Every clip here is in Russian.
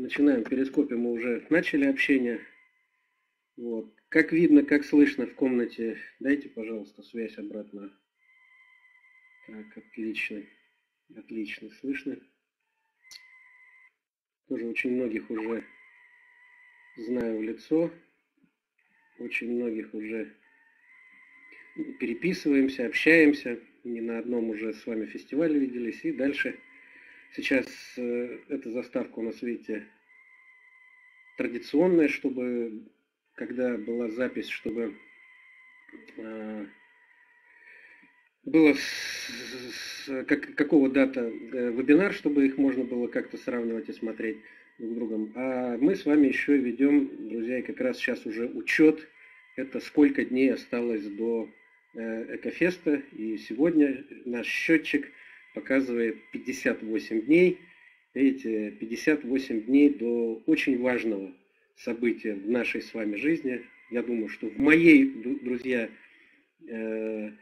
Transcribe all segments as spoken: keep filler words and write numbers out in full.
Начинаем. В перископе мы уже начали общение. Вот. Как видно, как слышно в комнате. Дайте, пожалуйста, связь обратно. Так, отлично. Отлично слышно. Тоже очень многих уже знаю в лицо. Очень многих уже переписываемся, общаемся. Не на одном уже с вами фестивале виделись. И дальше сейчас э, эта заставка у нас, видите, традиционная, чтобы, когда была запись, чтобы э, было с, с, как, какого дата э, вебинар, чтобы их можно было как-то сравнивать и смотреть друг с другом. А мы с вами еще ведем, друзья, и как раз сейчас уже учет, это сколько дней осталось до э, Экофеста. И сегодня наш счетчик показывает пятьдесят восемь дней. Видите, пятьдесят восемь дней до очень важного события в нашей с вами жизни. Я думаю, что в моей, друзья, это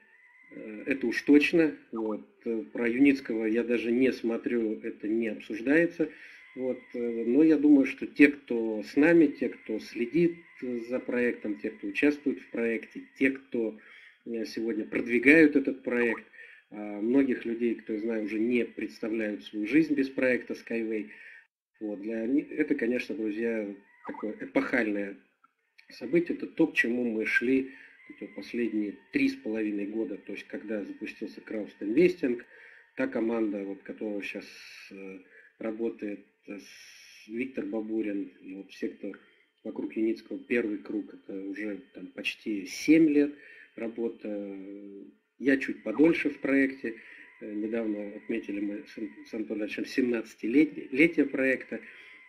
уж точно. Вот. Про Юницкого я даже не смотрю, это не обсуждается. Вот. Но я думаю, что те, кто с нами, те, кто следит за проектом, те, кто участвует в проекте, те, кто сегодня продвигают этот проект, многих людей, кто, я знаю, уже не представляют свою жизнь без проекта Skyway. Вот, для них это, конечно, друзья, такое эпохальное событие. Это то, к чему мы шли последние три с половиной года. То есть, когда запустился краудинвестинг, та команда, вот, которая сейчас работает, Виктор Бабурин, и вот все, кто вокруг Юницкого, первый круг, это уже там почти семь лет работа. Я чуть подольше в проекте, недавно отметили мы с Анатолием Эдуардовичем семнадцатилетие проекта.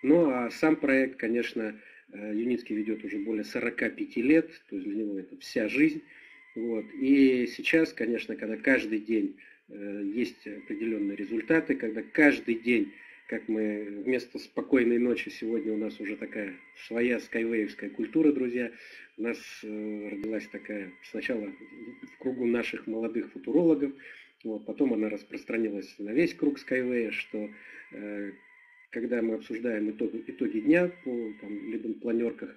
Ну а сам проект, конечно, Юницкий ведет уже более сорока пяти лет, то есть для него это вся жизнь. Вот. И сейчас, конечно, когда каждый день есть определенные результаты, когда каждый день, как мы вместо спокойной ночи, сегодня у нас уже такая своя скайвеевская культура, друзья. У нас э, родилась такая сначала в кругу наших молодых футурологов, вот, потом она распространилась на весь круг Skyway, что э, когда мы обсуждаем итог, итоги дня по там, либо планерках,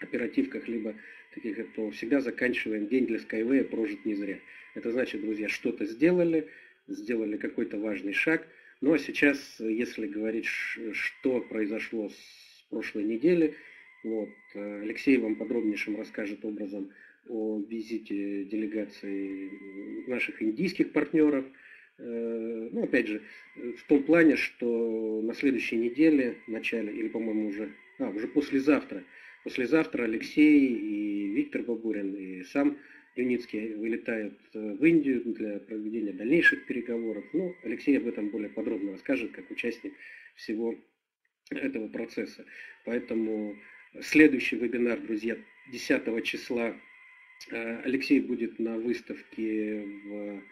оперативках, либо таких, то всегда заканчиваем день для Skyway прожит не зря. Это значит, друзья, что-то сделали, сделали какой-то важный шаг. Ну а сейчас, если говорить, что произошло с прошлой недели, вот, Алексей вам подробнейшим расскажет образом о визите делегации наших индийских партнеров. Ну, опять же, в том плане, что на следующей неделе, в начале, или, по-моему, уже, а, уже послезавтра, послезавтра Алексей и Виктор Бабурин, и сам Юницкий вылетают в Индию для проведения дальнейших переговоров. Ну, Алексей об этом более подробно расскажет, как участник всего этого процесса. Поэтому следующий вебинар, друзья, десятого числа. Алексей будет на выставке в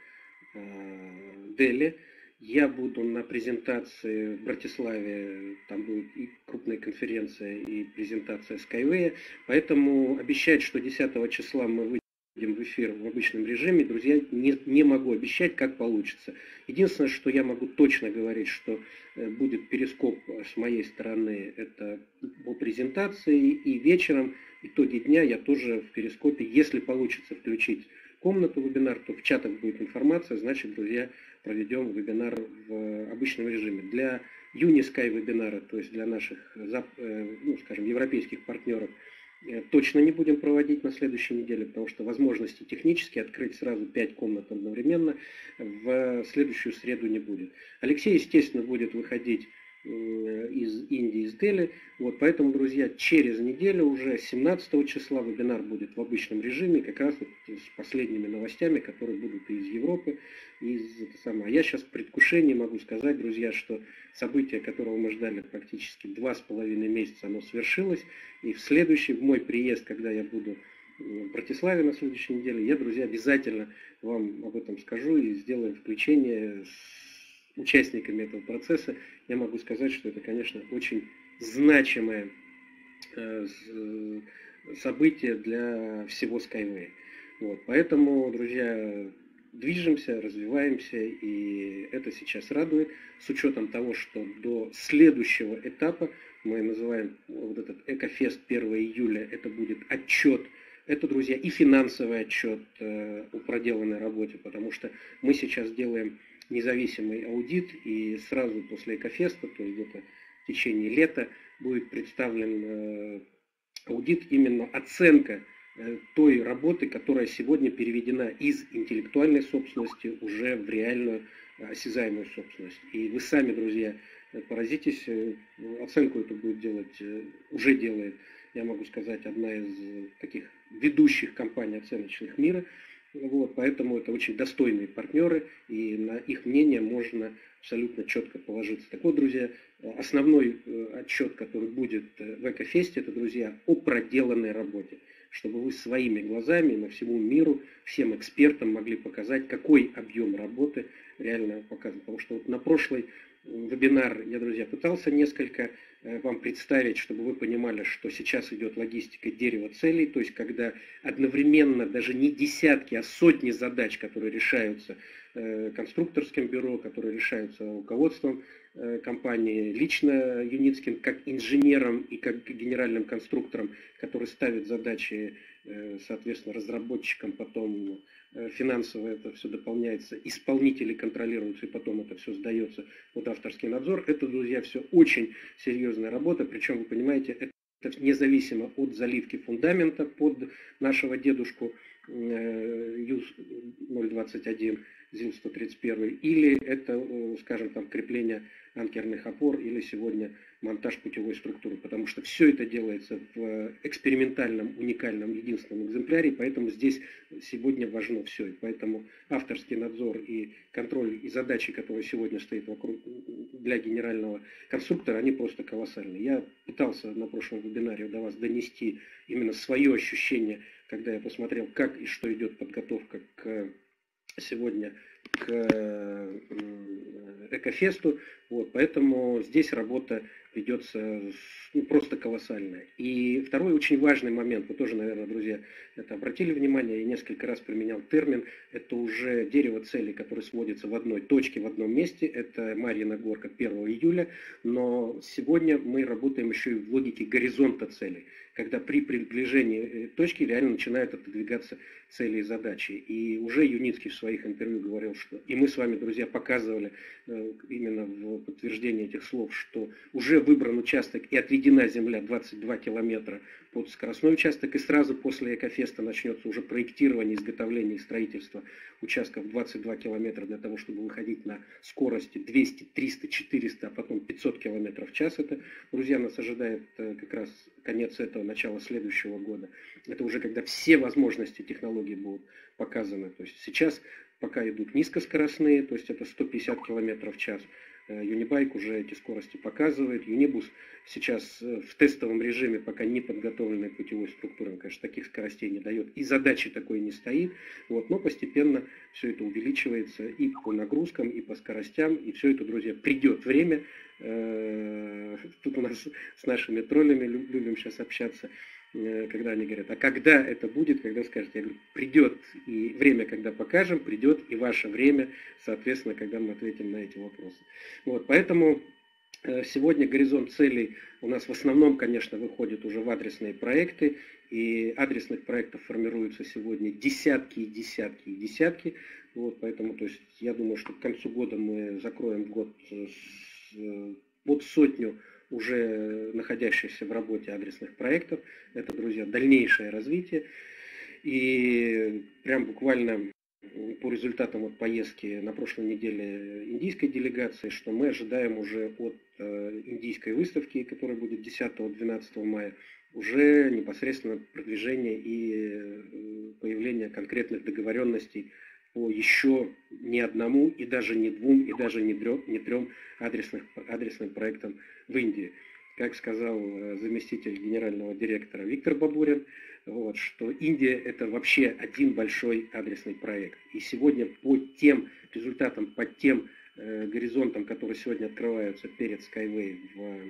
Дели. Я буду на презентации в Братиславе. Там будет и крупная конференция, и презентация Skyway. Поэтому обещать, что десятого числа мы выйдем в эфир в обычном режиме, друзья, не, не могу обещать, как получится. Единственное, что я могу точно говорить, что будет перископ с моей стороны, это по презентации, и вечером, итоги дня, я тоже в перископе, если получится включить комнату вебинар, то в чатах будет информация, значит, друзья, проведем вебинар в обычном режиме. Для Юнискай вебинара, то есть для наших, ну, скажем, европейских партнеров, точно не будем проводить на следующей неделе, потому что возможности технически открыть сразу пять комнат одновременно в следующую среду не будет. Алексей, естественно, будет выходить из Индии, из Дели. Вот, поэтому, друзья, через неделю, уже семнадцатого числа, вебинар будет в обычном режиме, как раз вот с последними новостями, которые будут из Европы. Из, это самое. А я сейчас в предвкушении могу сказать, друзья, что событие, которого мы ждали практически два с половиной месяца, оно свершилось. И в следующий, в мой приезд, когда я буду в Братиславе на следующей неделе, я, друзья, обязательно вам об этом скажу и сделаем включение с участниками этого процесса. Я могу сказать, что это, конечно, очень значимое событие для всего Skyway. Вот. Поэтому, друзья, движемся, развиваемся, и это сейчас радует, с учетом того, что до следующего этапа, мы называем вот этот Экофест первого июля, это будет отчет, это, друзья, и финансовый отчет э, о проделанной работе, потому что мы сейчас делаем независимый аудит, и сразу после Экофеста, то есть где-то в течение лета, будет представлен э, аудит, именно оценка той работы, которая сегодня переведена из интеллектуальной собственности уже в реальную осязаемую собственность. И вы сами, друзья, поразитесь, оценку это будет делать, уже делает, я могу сказать, одна из таких ведущих компаний оценочных мира. Вот, поэтому это очень достойные партнеры, и на их мнение можно абсолютно четко положиться. Так вот, друзья, основной отчет, который будет в Экофесте, это, друзья, о проделанной работе, чтобы вы своими глазами на всему миру, всем экспертам могли показать, какой объем работы реально показан. Потому что вот на прошлый вебинар я, друзья, пытался несколько вам представить, чтобы вы понимали, что сейчас идет логистика дерева целей, то есть когда одновременно даже не десятки, а сотни задач, которые решаются конструкторским бюро, которые решаются руководством компании, лично Юницким, как инженером и как генеральным конструктором, который ставит задачи, соответственно, разработчикам, потом финансово это все дополняется, исполнители контролируются, и потом это все сдается под авторский надзор. Это, друзья, все очень серьезная работа, причем, вы понимаете, это независимо от заливки фундамента под нашего дедушку ю ноль двадцать один, ЗИЛ сто тридцать один, или это, скажем, там крепление анкерных опор, или сегодня монтаж путевой структуры, потому что все это делается в экспериментальном, уникальном, единственном экземпляре, поэтому здесь сегодня важно все. И поэтому авторский надзор и контроль, и задачи, которые сегодня стоят вокруг для генерального конструктора, они просто колоссальные. Я пытался на прошлом вебинаре до вас донести именно свое ощущение, когда я посмотрел, как и что идет подготовка к сегодня к Экофесту. Вот, поэтому здесь работа ведется ну, просто колоссальная. И второй очень важный момент, вы тоже, наверное, друзья, это обратили внимание, я несколько раз применял термин, это уже дерево целей, которое сводится в одной точке, в одном месте, это Марьина Горка первого июля, но сегодня мы работаем еще и в логике горизонта целей, когда при приближении точки реально начинают отодвигаться цели и задачи. И уже Юницкий в своих интервью говорил, что, и мы с вами, друзья, показывали именно в подтверждение этих слов, что уже выбран участок и отведена земля двадцать два километра под скоростной участок, и сразу после Экофеста начнется уже проектирование, изготовление и строительство участков двадцать два километра для того, чтобы выходить на скорости двести, триста, четыреста, а потом пятьсот километров в час. Это, друзья, нас ожидает как раз конец этого, начало следующего года. Это уже когда все возможности технологий будут показаны. То есть сейчас пока идут низкоскоростные, то есть это сто пятьдесят километров в час. Юнибайк уже эти скорости показывает. Юнибус сейчас в тестовом режиме, пока не подготовленной путевой структурой, конечно, таких скоростей не дает. И задачи такой не стоит. Вот, но постепенно все это увеличивается и по нагрузкам, и по скоростям. И все это, друзья, придет время. Тут у нас с нашими троллями любим сейчас общаться, когда они говорят, а когда это будет, когда скажете, я говорю, придет и время, когда покажем, придет и ваше время, соответственно, когда мы ответим на эти вопросы. Вот, поэтому сегодня горизонт целей у нас в основном, конечно, выходит уже в адресные проекты, и адресных проектов формируются сегодня десятки и десятки и десятки. Вот, поэтому, то есть, я думаю, что к концу года мы закроем год с, под сотню уже находящихся в работе адресных проектов. Это, друзья, дальнейшее развитие. И прям буквально по результатам вот поездки на прошлой неделе индийской делегации, что мы ожидаем уже от индийской выставки, которая будет десятого-двенадцатого мая, уже непосредственно продвижение и появление конкретных договоренностей по еще ни одному, и даже не двум, и даже не трем, не трем адресных, адресным проектам в Индии. Как сказал заместитель генерального директора Виктор Бабурин, вот, что Индия – это вообще один большой адресный проект. И сегодня по тем результатам, по тем э, горизонтам, которые сегодня открываются перед Skyway в э,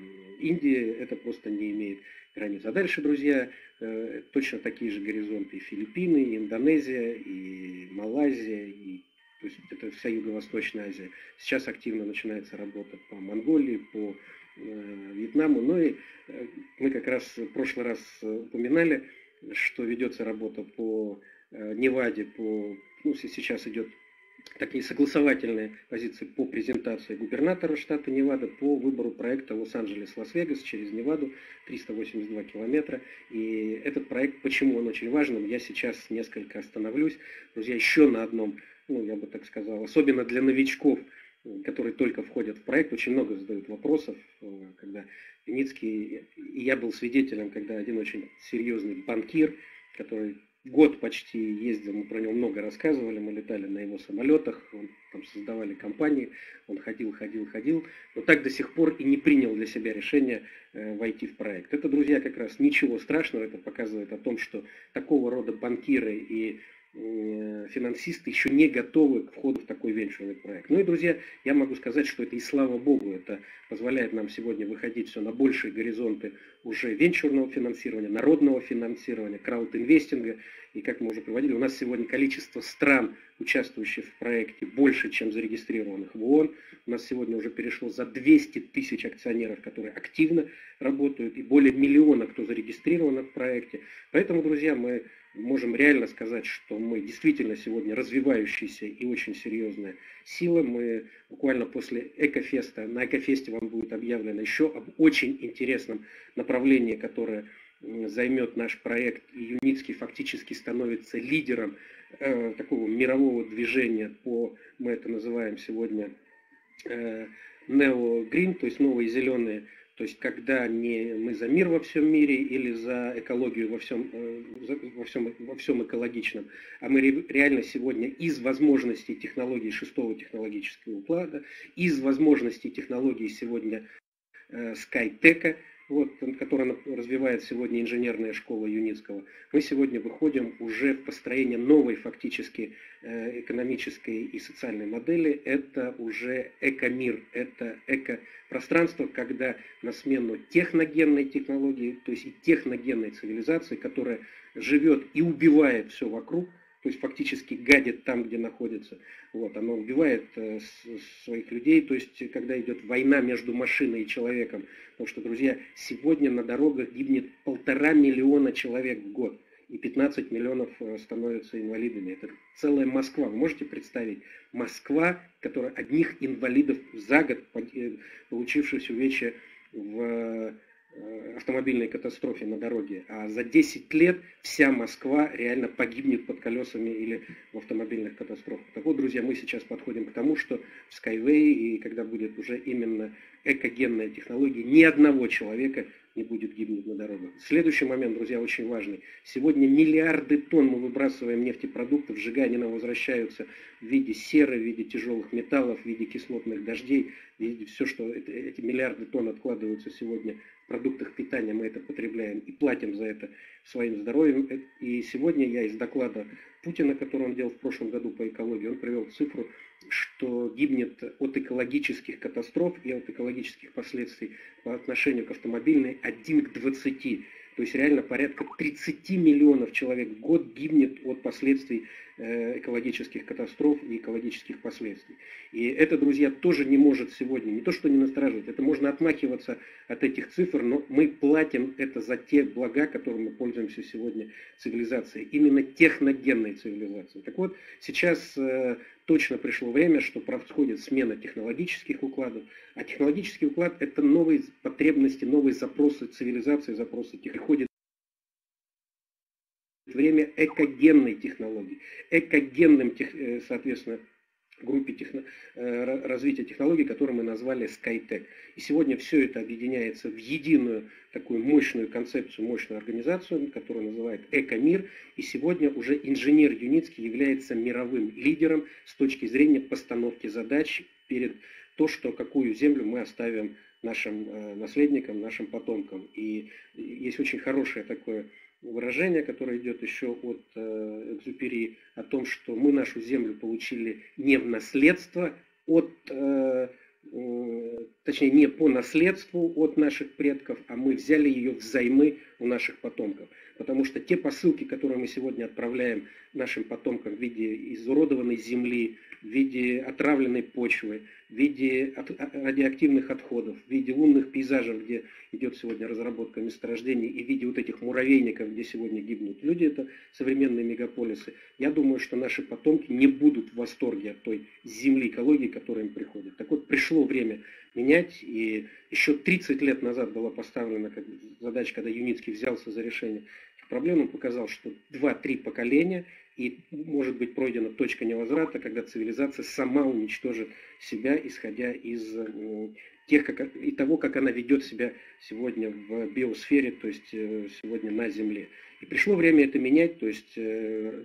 Индии, это просто не имеет границ. А дальше, друзья, э, точно такие же горизонты и Филиппины, и Индонезия, и Малайзия, и то есть это вся Юго-Восточная Азия. Сейчас активно начинается работа по Монголии, по э, Вьетнаму. Но и э, мы как раз в прошлый раз упоминали, что ведется работа по э, Неваде, по, ну, сейчас идет такие согласовательные позиции по презентации губернатора штата Невада по выбору проекта Лос-Анджелес-Лас-Вегас через Неваду, триста восемьдесят два километра. И этот проект, почему он очень важен, я сейчас несколько остановлюсь. Друзья, еще на одном, ну, я бы так сказал, особенно для новичков, которые только входят в проект, очень много задают вопросов, когда Юницкий, и я был свидетелем, когда один очень серьезный банкир, который год почти ездил, мы про него много рассказывали, мы летали на его самолетах, он, там создавали компании, он ходил, ходил, ходил, но так до сих пор и не принял для себя решение э, войти в проект. Это, друзья, как раз ничего страшного, это показывает о том, что такого рода банкиры и э, финансисты еще не готовы к входу в такой венчурный проект. Ну и, друзья, я могу сказать, что это и слава богу, это позволяет нам сегодня выходить все на большие горизонты уже венчурного финансирования, народного финансирования, краудинвестинга. И как мы уже приводили, у нас сегодня количество стран, участвующих в проекте, больше, чем зарегистрированных в ООН. У нас сегодня уже перешло за двести тысяч акционеров, которые активно работают, и более миллиона, кто зарегистрирован в проекте. Поэтому, друзья, мы можем реально сказать, что мы действительно сегодня развивающаяся и очень серьезная сила. Мы буквально после Экофеста, на Экофесте вам будет объявлено еще об очень интересном направлении, которое займет наш проект, и Юницкий фактически становится лидером э, такого мирового движения по, мы это называем сегодня, э, нео-грин, то есть новые зеленые, то есть когда не мы за мир во всем мире или за экологию во всем, э, за, во всем, во всем экологичном, а мы ре, реально сегодня из возможностей технологий шестого технологического уклада, из возможностей технологий сегодня э, SkyTech, вот, который развивает сегодня инженерная школа Юницкого, мы сегодня выходим уже в построение новой фактически экономической и социальной модели. Это уже экомир, это экопространство, когда на смену техногенной технологии, то есть и техногенной цивилизации, которая живет и убивает все вокруг, то есть фактически гадит там, где находится. Вот, оно убивает э, с, своих людей, то есть когда идет война между машиной и человеком. Потому что, друзья, сегодня на дорогах гибнет полтора миллиона человек в год, и пятнадцать миллионов э, становятся инвалидами. Это целая Москва. Вы можете представить? Москва, которая одних инвалидов за год, получившись увечья в автомобильной катастрофе на дороге, а за десять лет вся Москва реально погибнет под колесами или в автомобильных катастрофах. Так вот, друзья, мы сейчас подходим к тому, что в Skyway, и когда будет уже именно экогенная технология, ни одного человека не будет гибнуть на дорогах. Следующий момент, друзья, очень важный. Сегодня миллиарды тонн мы выбрасываем нефтепродуктов, сжигая, они нам возвращаются в виде серы, в виде тяжелых металлов, в виде кислотных дождей, в виде все, что это, эти миллиарды тонн откладываются сегодня в продуктах питания, мы это потребляем и платим за это своим здоровьем. И сегодня я из доклада Путина, который он делал в прошлом году по экологии, он привел цифру, что гибнет от экологических катастроф и от экологических последствий по отношению к автомобильной один к двадцати. То есть реально порядка тридцати миллионов человек в год гибнет от последствий экологических катастроф и экологических последствий. И это, друзья, тоже не может сегодня, не то что не настораживать, это можно отмахиваться от этих цифр, но мы платим это за те блага, которыми мы пользуемся сегодня цивилизацией, именно техногенной цивилизацией. Так вот, сейчас точно пришло время, что происходит смена технологических укладов, а технологический уклад – это новые потребности, новые запросы цивилизации, запросы технологий. Время экогенной технологии, экогенным, соответственно, группе техно, развития технологий, которую мы назвали SkyTech. И сегодня все это объединяется в единую такую мощную концепцию, мощную организацию, которую называют Экомир. И сегодня уже инженер Юницкий является мировым лидером с точки зрения постановки задач перед то, что какую землю мы оставим нашим наследникам, нашим потомкам. И есть очень хорошее такое выражение, которое идет еще от э, Экзюпери, о том, что мы нашу землю получили не в наследство, от, э, э, точнее не по наследству от наших предков, а мы взяли ее взаймы у наших потомков. потому что те посылки, которые мы сегодня отправляем нашим потомкам в виде изуродованной земли, в виде отравленной почвы, в виде от, радиоактивных отходов, в виде лунных пейзажей, где идет сегодня разработка месторождений, и в виде вот этих муравейников, где сегодня гибнут люди, это современные мегаполисы, я думаю, что наши потомки не будут в восторге от той земли, экологии, которая им приходит. Так вот, пришло время менять, и еще тридцать лет назад была поставлена задача, когда Юницкий взялся за решение проблем, он показал, что два-три поколения, и может быть пройдена точка невозврата, когда цивилизация сама уничтожит себя, исходя из тех, как, и того, как она ведет себя сегодня в биосфере, то есть сегодня на Земле. И пришло время это менять, то есть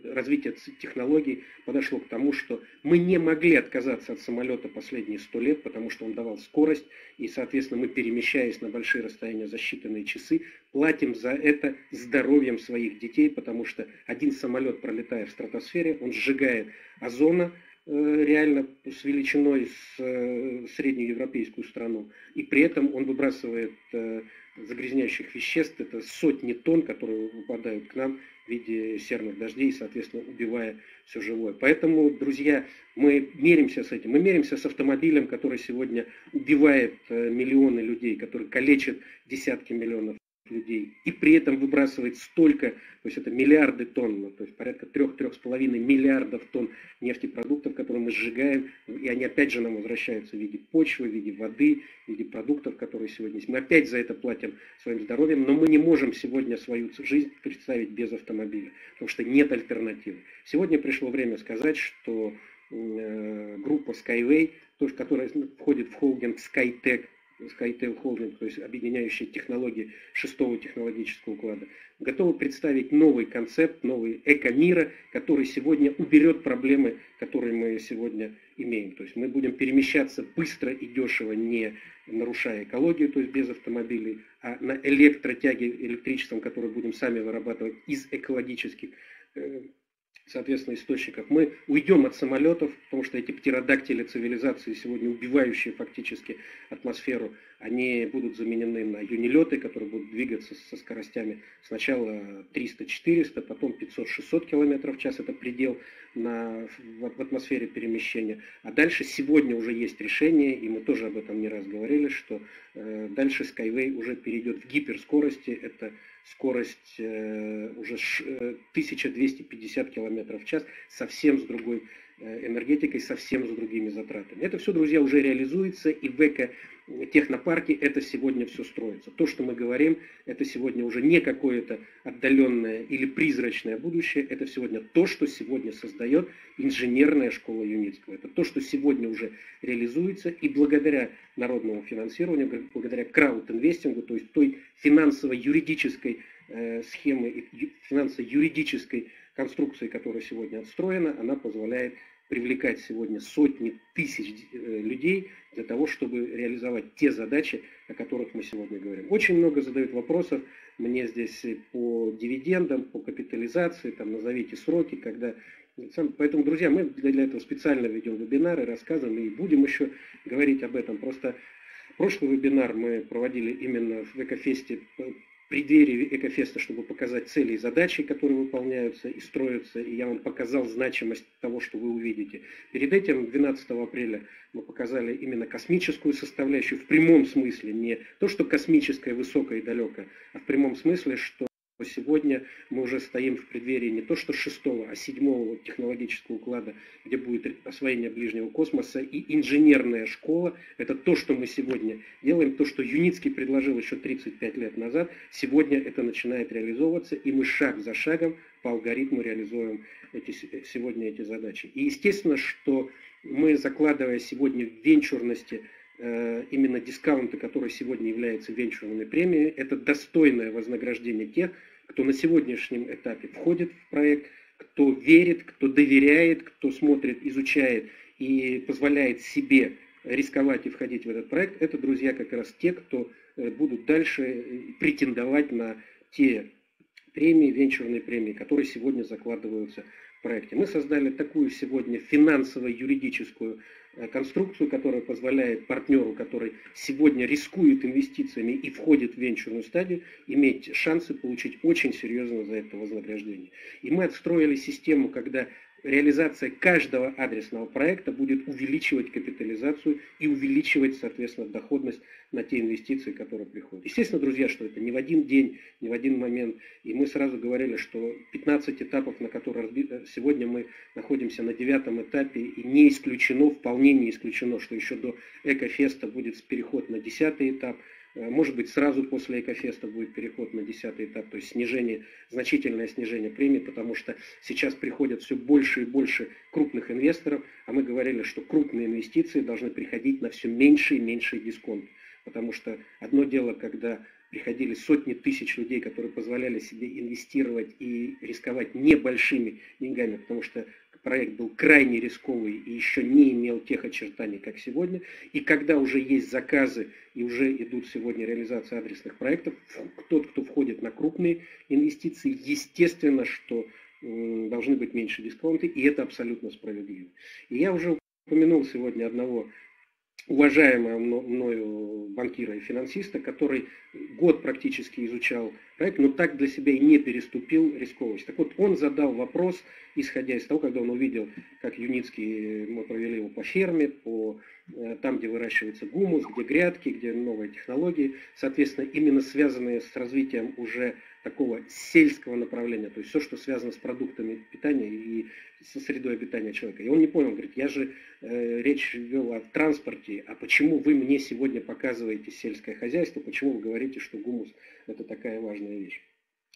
развитие технологий подошло к тому, что мы не могли отказаться от самолета последние сто лет, потому что он давал скорость, и, соответственно, мы, перемещаясь на большие расстояния за считанные часы, платим за это здоровьем своих детей, потому что один самолет, пролетая в стратосфере, он сжигает озон, реально с величиной с среднюю европейскую страну, и при этом он выбрасывает загрязняющих веществ, это сотни тонн, которые выпадают к нам в виде серных дождей, соответственно, убивая все живое. Поэтому, друзья, мы меримся с этим. Мы меримся с автомобилем, который сегодня убивает миллионы людей, который калечит десятки миллионов людей, и при этом выбрасывает столько, то есть это миллиарды тонн, то есть порядка трёх-трёх с половиной миллиардов тонн нефтепродуктов, которые мы сжигаем, и они опять же нам возвращаются в виде почвы, в виде воды, в виде продуктов, которые сегодня есть. Мы опять за это платим своим здоровьем, но мы не можем сегодня свою жизнь представить без автомобиля, потому что нет альтернативы. Сегодня пришло время сказать, что группа Skyway, которая входит в холдинг SkyTech, SkyTech Холдинг, то есть объединяющие технологии шестого технологического уклада, готовы представить новый концепт, новый экомира, который сегодня уберет проблемы, которые мы сегодня имеем. То есть мы будем перемещаться быстро и дешево, не нарушая экологию, то есть без автомобилей, а на электротяге, электричеством, которое будем сами вырабатывать из экологических, соответственно, источников. Мы уйдем от самолетов, потому что эти птеродактили цивилизации, сегодня убивающие фактически атмосферу, они будут заменены на юнилеты, которые будут двигаться со скоростями сначала триста-четыреста, потом пятьсот-шестьсот километров в час, это предел на, в атмосфере перемещения. А дальше сегодня уже есть решение, и мы тоже об этом не раз говорили, что э, дальше Skyway уже перейдет в гиперскорости, это скорость э, уже тысяча двести пятьдесят километров в час, совсем с другой э, энергетикой, совсем с другими затратами. Это все, друзья, уже реализуется, и в экотехнопарке это сегодня все строится. То, что мы говорим, это сегодня уже не какое-то отдаленное или призрачное будущее, это сегодня то, что сегодня создает инженерная школа Юницкого. Это то, что сегодня уже реализуется, и благодаря народному финансированию, благодаря крауд-инвестингу, то есть той финансово-юридической э, схемы и финансово-юридической конструкции, которая сегодня отстроена, она позволяет привлекать сегодня сотни тысяч людей для того, чтобы реализовать те задачи, о которых мы сегодня говорим. Очень много задают вопросов мне здесь по дивидендам, по капитализации, там назовите сроки, когда... Поэтому, друзья, мы для этого специально ведем вебинары, рассказываем и будем еще говорить об этом. Просто прошлый вебинар мы проводили именно в Экофесте, в преддверии Экофеста, чтобы показать цели и задачи, которые выполняются и строятся, и я вам показал значимость того, что вы увидите. Перед этим, двенадцатого апреля, мы показали именно космическую составляющую, в прямом смысле, не то, что космическое, высокое и далекое, а в прямом смысле, что сегодня мы уже стоим в преддверии не то, что шестого, а седьмого технологического уклада, где будет освоение ближнего космоса, и инженерная школа. Это то, что мы сегодня делаем, то, что Юницкий предложил еще тридцать пять лет назад. Сегодня это начинает реализовываться, и мы шаг за шагом по алгоритму реализуем эти, сегодня эти задачи. И естественно, что мы, закладывая сегодня в венчурности, именно дискаунты, которые сегодня являются венчурными премиями, это достойное вознаграждение тех, кто на сегодняшнем этапе входит в проект, кто верит, кто доверяет, кто смотрит, изучает и позволяет себе рисковать и входить в этот проект. Это, друзья, как раз те, кто будут дальше претендовать на те премии, венчурные премии, которые сегодня закладываются в проекте. Мы создали такую сегодня финансово-юридическую конструкцию, которая позволяет партнеру, который сегодня рискует инвестициями и входит в венчурную стадию, иметь шансы получить очень серьезно за это вознаграждение. И мы отстроили систему, когда реализация каждого адресного проекта будет увеличивать капитализацию и увеличивать, соответственно, доходность на те инвестиции, которые приходят. Естественно, друзья, что это не в один день, не в один момент. И мы сразу говорили, что пятнадцать этапов, на которые сегодня мы находимся на девятом этапе, и не исключено, вполне не исключено, что еще до Экофеста будет переход на десятый этап. Может быть, сразу после Экофеста будет переход на десятый этап, то есть снижение, значительное снижение премий, потому что сейчас приходят все больше и больше крупных инвесторов, а мы говорили, что крупные инвестиции должны приходить на все меньше и меньше дисконт. Потому что одно дело, когда приходили сотни тысяч людей, которые позволяли себе инвестировать и рисковать небольшими деньгами, потому что проект был крайне рисковый и еще не имел тех очертаний, как сегодня. И когда уже есть заказы и уже идут сегодня реализация адресных проектов, тот, кто входит на крупные инвестиции, естественно, что должны быть меньше дисконты, и это абсолютно справедливо. И я уже упомянул сегодня одного уважаемого мною банкира и финансиста, который год практически изучал проект, но так для себя и не переступил рисковость. Так вот, он задал вопрос, исходя из того, когда он увидел, как Юницкий, мы провели его по ферме, по там, где выращивается гумус, где грядки, где новые технологии, соответственно, именно связанные с развитием уже такого сельского направления, то есть все, что связано с продуктами питания и со средой обитания человека. И он не понял, говорит, я же э, речь вел о транспорте, а почему вы мне сегодня показываете сельское хозяйство, почему вы говорите, что гумус – это такая важная вещь.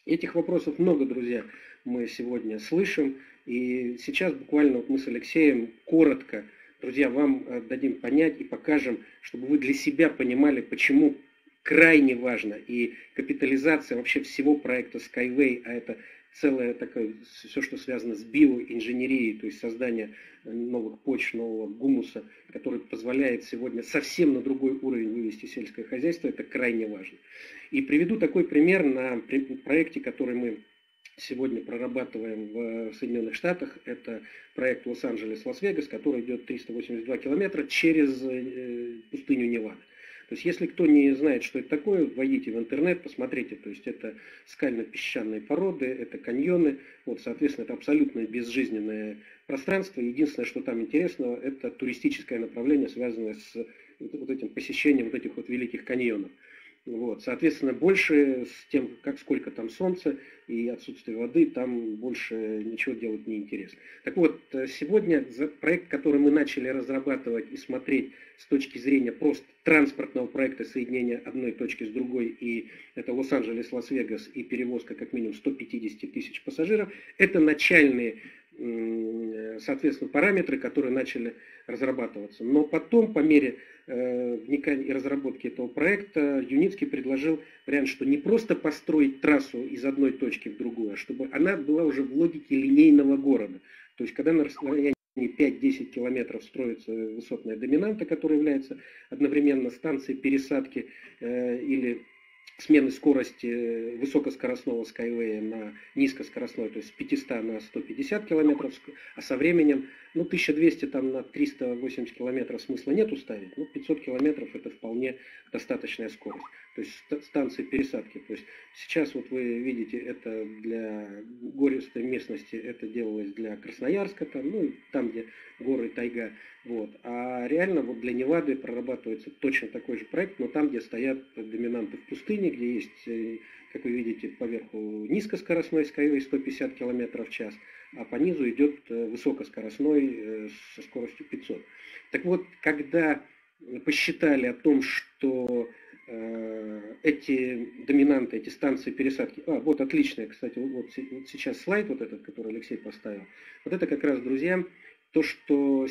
Этих вопросов много, друзья, мы сегодня слышим, и сейчас буквально вот мы с Алексеем коротко, друзья, вам дадим понять и покажем, чтобы вы для себя понимали, почему крайне важно, и капитализация вообще всего проекта Skyway, а это целое такое, все, что связано с биоинженерией, то есть создание новых почв, нового гумуса, который позволяет сегодня совсем на другой уровень вывести сельское хозяйство, это крайне важно. И приведу такой пример на проекте, который мы сегодня прорабатываем в Соединенных Штатах. Это проект Лос-Анджелес-Лас-Вегас, который идет триста восемьдесят два километра через пустыню Невады. То есть, если кто не знает, что это такое, войдите в интернет, посмотрите. То есть, это скально-песчаные породы, это каньоны. Вот, соответственно, это абсолютно безжизненное пространство. Единственное, что там интересного, это туристическое направление, связанное с вот этим посещением вот этих вот великих каньонов. Вот, соответственно, больше с тем, как сколько там солнца и отсутствие воды, там больше ничего делать не интересно. Так вот, сегодня проект, который мы начали разрабатывать и смотреть с точки зрения просто транспортного проекта соединения одной точки с другой, и это Лос-Анджелес, Лас-Вегас и перевозка как минимум сто пятьдесят тысяч пассажиров, это начальные, соответственно, параметры, которые начали разрабатываться. Но потом, по мере э, вникания и разработки этого проекта, Юницкий предложил вариант, что не просто построить трассу из одной точки в другую, а чтобы она была уже в логике линейного города. То есть, когда на расстоянии пять-десять километров строится высотная доминанта, которая является одновременно станцией пересадки э, или смены скорости высокоскоростного Skyway на низкоскоростной, то есть с пятисот на сто пятьдесят километров, а со временем, ну, тысяча двести там на триста восемьдесят километров смысла нет уставить, ну, пятьсот километров это вполне достаточная скорость, то есть станции пересадки. То есть сейчас вот вы видите, это для гористой местности, это делалось для Красноярска, там, ну, там, где горы, тайга, вот. А реально вот для Невады прорабатывается точно такой же проект, но там, где стоят доминанты в пустыне, где есть, как вы видите, поверху низкоскоростной Skyway сто пятьдесят километров в час, а по низу идет высокоскоростной со скоростью пятьсот. Так вот, когда посчитали о том, что эти доминанты, эти станции пересадки... А, вот отличная, кстати, вот сейчас слайд вот этот, который Алексей поставил. Вот это как раз, друзья, то, что вы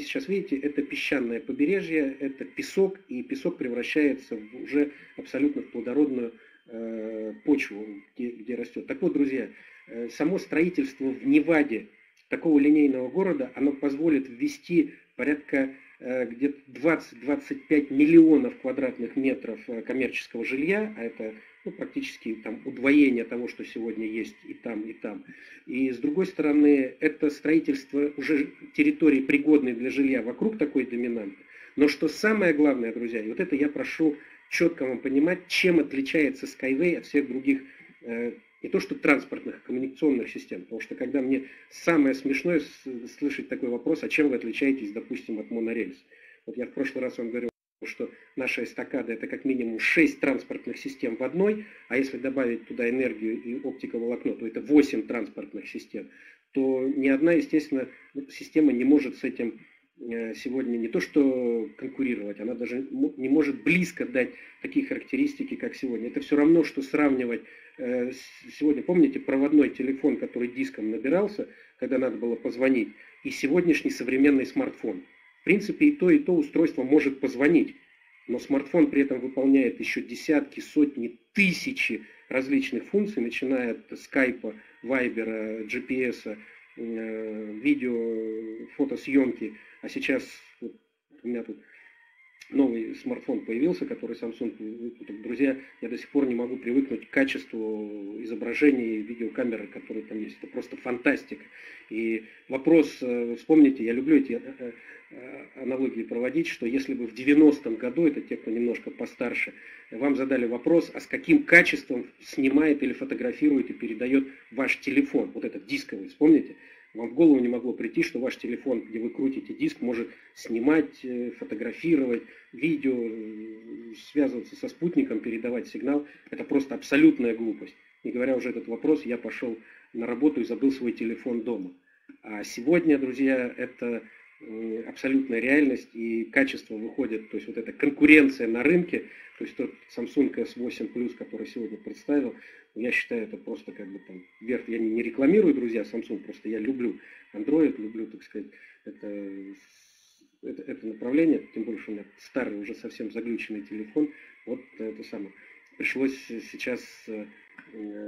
сейчас видите, это песчаное побережье, это песок, и песок превращается в уже абсолютно в плодородную э, почву, где, где растет. Так вот, друзья, э, само строительство в Неваде такого линейного города, оно позволит ввести порядка э, где-то двадцать-двадцать пять миллионов квадратных метров коммерческого жилья, а это ну, практически там, удвоение того, что сегодня есть и там, и там. И с другой стороны, это строительство уже территории, пригодной для жилья, вокруг такой доминанты. Но что самое главное, друзья, и вот это я прошу четко вам понимать, чем отличается Skyway от всех других, э, не то что транспортных, а коммуникационных систем. Потому что когда мне самое смешное слышать такой вопрос, а чем вы отличаетесь, допустим, от монорельса. Вот я в прошлый раз вам говорил, что наша эстакада — это как минимум шесть транспортных систем в одной, а если добавить туда энергию и оптиковолокно, то это восемь транспортных систем, то ни одна, естественно, система не может с этим сегодня не то что конкурировать, она даже не может близко дать такие характеристики, как сегодня. Это все равно, что сравнивать сегодня, помните, проводной телефон, который диском набирался, когда надо было позвонить, и сегодняшний современный смартфон. В принципе, и то, и то устройство может позвонить, но смартфон при этом выполняет еще десятки, сотни, тысячи различных функций, начиная от скайпа, вайбера, джи пи эс, видео, фотосъемки. А сейчас вот, у меня тут новый смартфон появился, который Samsung, друзья, я до сих пор не могу привыкнуть к качеству изображения видеокамеры, которая там есть. Это просто фантастика. И вопрос, вспомните, я люблю эти аналогии проводить, что если бы в девяностом году, это те, кто немножко постарше, вам задали вопрос, а с каким качеством снимает или фотографирует и передает ваш телефон, вот этот дисковый, вспомните, вам в голову не могло прийти, что ваш телефон, где вы крутите диск, может снимать, фотографировать, видео, связываться со спутником, передавать сигнал. Это просто абсолютная глупость. Не говоря уже этот вопрос, я пошел на работу и забыл свой телефон дома. А сегодня, друзья, это абсолютная реальность, и качество выходит, то есть вот эта конкуренция на рынке, то есть тот Samsung эс восемь плюс, который сегодня представил, я считаю, это просто как бы там вверх. Я не рекламирую, друзья, Samsung, просто я люблю Android, люблю, так сказать, это, это, это направление, тем более, что у меня старый, уже совсем заглюченный телефон, вот это самое. Пришлось сейчас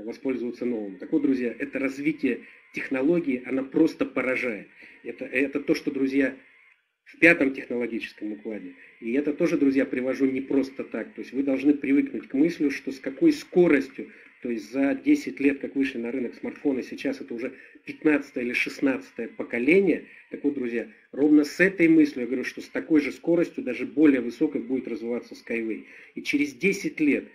воспользоваться новым. Так вот, друзья, это развитие технологии, она просто поражает. Это, это то, что, друзья, в пятом технологическом укладе. И это тоже, друзья, привожу не просто так. То есть вы должны привыкнуть к мысли, что с какой скоростью, то есть за десять лет, как вышли на рынок смартфоны, сейчас это уже пятнадцатое или шестнадцатое поколение. Так вот, друзья, ровно с этой мыслью я говорю, что с такой же скоростью, даже более высокой, будет развиваться Skyway. И через десять лет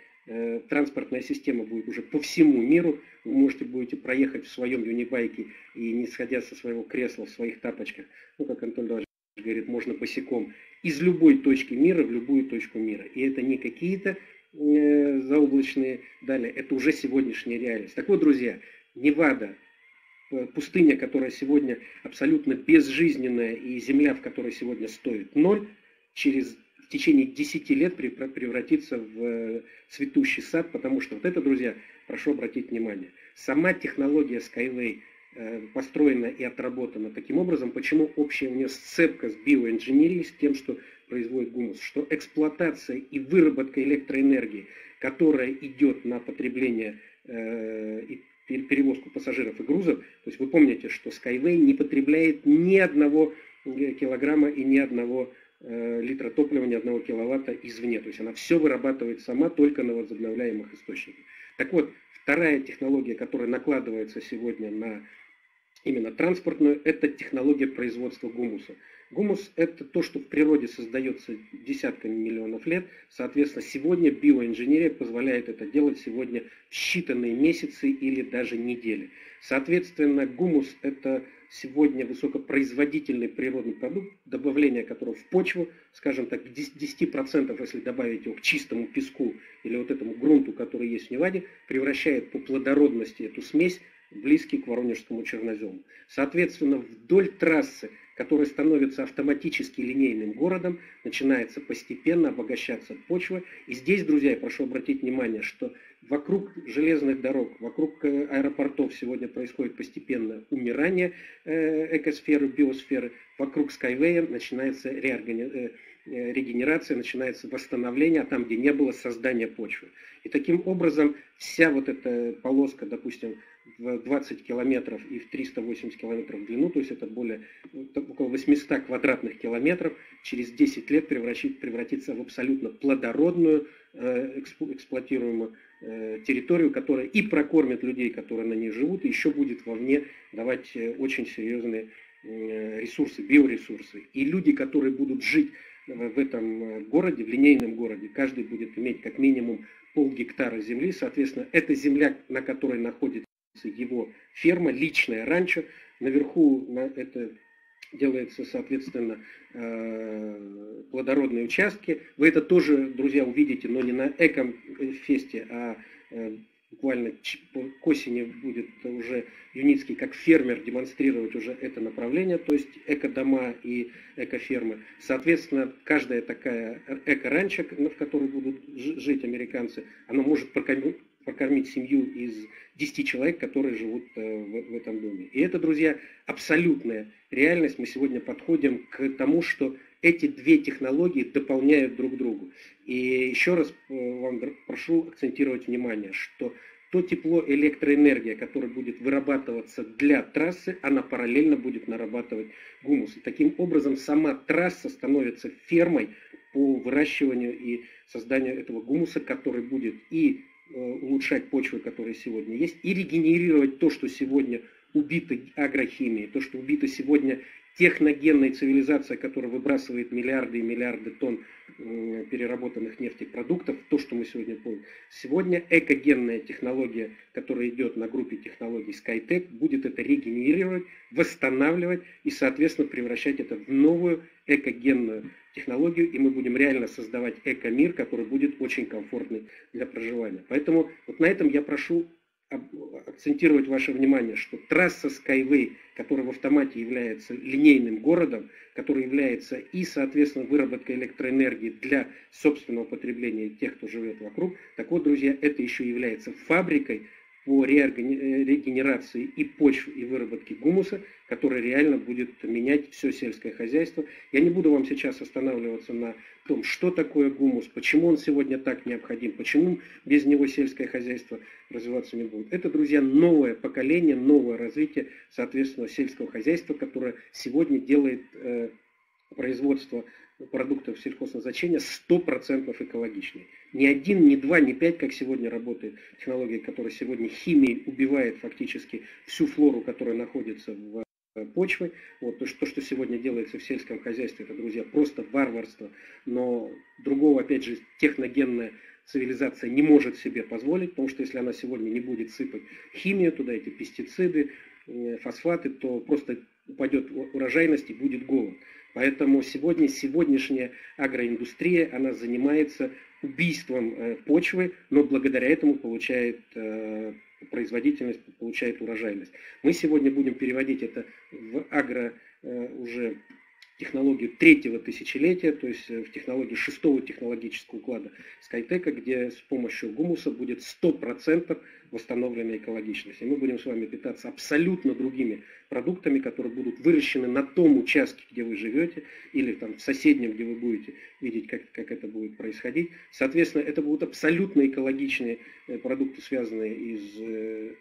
транспортная система будет уже по всему миру. Вы можете будете проехать в своем юнибайке и не сходя со своего кресла, в своих тапочках, ну, как Антон Эдуардович говорит, можно босиком, из любой точки мира в любую точку мира. И это не какие-то э, заоблачные дали, это уже сегодняшняя реальность. Так вот, друзья, Невада, пустыня, которая сегодня абсолютно безжизненная, и земля, в которой сегодня стоит ноль, через в течение десяти лет превратится в цветущий сад, потому что вот это, друзья, прошу обратить внимание. Сама технология Skyway построена и отработана таким образом, почему общая у нее сцепка с биоинженерией, с тем, что производит ГУМОС, что эксплуатация и выработка электроэнергии, которая идет на потребление и перевозку пассажиров и грузов, то есть вы помните, что Skyway не потребляет ни одного килограмма и ни одного литра топлива, ни одного киловатта извне. То есть она все вырабатывает сама, только на возобновляемых источниках. Так вот, вторая технология, которая накладывается сегодня на именно транспортную, это технология производства гумуса. Гумус – это то, что в природе создается десятками миллионов лет. Соответственно, сегодня биоинженерия позволяет это делать сегодня в считанные месяцы или даже недели. Соответственно, гумус – это сегодня высокопроизводительный природный продукт, добавление которого в почву, скажем так, десять процентов, если добавить его к чистому песку или вот этому грунту, который есть в Неваде, превращает по плодородности эту смесь близкий к Воронежскому чернозему. Соответственно, вдоль трассы, которая становится автоматически линейным городом, начинается постепенно обогащаться почва. И здесь, друзья, я прошу обратить внимание, что вокруг железных дорог, вокруг аэропортов сегодня происходит постепенное умирание экосферы, биосферы. Вокруг Skyway начинается регенерация, начинается восстановление, а там, где не было, создание почвы. И таким образом вся вот эта полоска, допустим, в двадцать километров и в триста восемьдесят километров в длину, то есть это более, около восемьсот квадратных километров, через десять лет превратится в абсолютно плодородную эксплуатируемую территорию, которая и прокормит людей, которые на ней живут, и еще будет вовне давать очень серьезные ресурсы, биоресурсы. И люди, которые будут жить в этом городе, в линейном городе, каждый будет иметь как минимум полгектара земли, соответственно, эта земля, на которой находится его ферма, личное ранчо, наверху на это делается, соответственно, плодородные участки. Вы это тоже, друзья, увидите, но не на Экофесте, а буквально к осени будет уже Юницкий как фермер демонстрировать уже это направление, то есть экодома и экофермы. Соответственно, каждая такая эко-ранчо, в которой будут жить американцы, она может прокормить, прокормить семью из десяти человек, которые живут в этом доме. И это, друзья, абсолютная реальность. Мы сегодня подходим к тому, что эти две технологии дополняют друг друга. И еще раз вам прошу акцентировать внимание, что то тепло, электроэнергия, которая будет вырабатываться для трассы, она параллельно будет нарабатывать гумус. И таким образом сама трасса становится фермой по выращиванию и созданию этого гумуса, который будет и улучшать почвы, которые сегодня есть, и регенерировать то, что сегодня убито агрохимией, то, что убито сегодня техногенная цивилизация, которая выбрасывает миллиарды и миллиарды тонн переработанных нефтепродуктов, то, что мы сегодня помним. Сегодня экогенная технология, которая идет на группе технологий SkyTech, будет это регенерировать, восстанавливать и, соответственно, превращать это в новую экогенную технологию, и мы будем реально создавать экомир, который будет очень комфортный для проживания. Поэтому вот на этом я прошу акцентировать ваше внимание, что трасса Skyway, которая в автомате является линейным городом, который является и, соответственно, выработкой электроэнергии для собственного потребления тех, кто живет вокруг, так вот, друзья, это еще является фабрикой по регенерации и почв, и выработке гумуса, который реально будет менять все сельское хозяйство. Я не буду вам сейчас останавливаться на том, что такое гумус, почему он сегодня так необходим, почему без него сельское хозяйство развиваться не будет. Это, друзья, новое поколение, новое развитие, соответственно, сельского хозяйства, которое сегодня делает э, производство продуктов сельхозназначения сто процентов экологичнее. Не один, не два, не пять, как сегодня работает технология, которая сегодня химией убивает фактически всю флору, которая находится в почве. Вот, то, что сегодня делается в сельском хозяйстве, это, друзья, просто варварство. Но другого, опять же, техногенная цивилизация не может себе позволить, потому что если она сегодня не будет сыпать химию туда, эти пестициды, фосфаты, то просто упадет урожайность и будет голод. Поэтому сегодня, сегодняшняя агроиндустрия, она занимается убийством почвы, но благодаря этому получает производительность, получает урожайность. Мы сегодня будем переводить это в агро уже технологию третьего тысячелетия, то есть в технологию шестого технологического уклада SkyTech, где с помощью гумуса будет сто процентов восстановлена экологичность. И мы будем с вами питаться абсолютно другими продуктами, которые будут выращены на том участке, где вы живете, или там в соседнем, где вы будете видеть, как, как это будет происходить. Соответственно, это будут абсолютно экологичные продукты, связанные из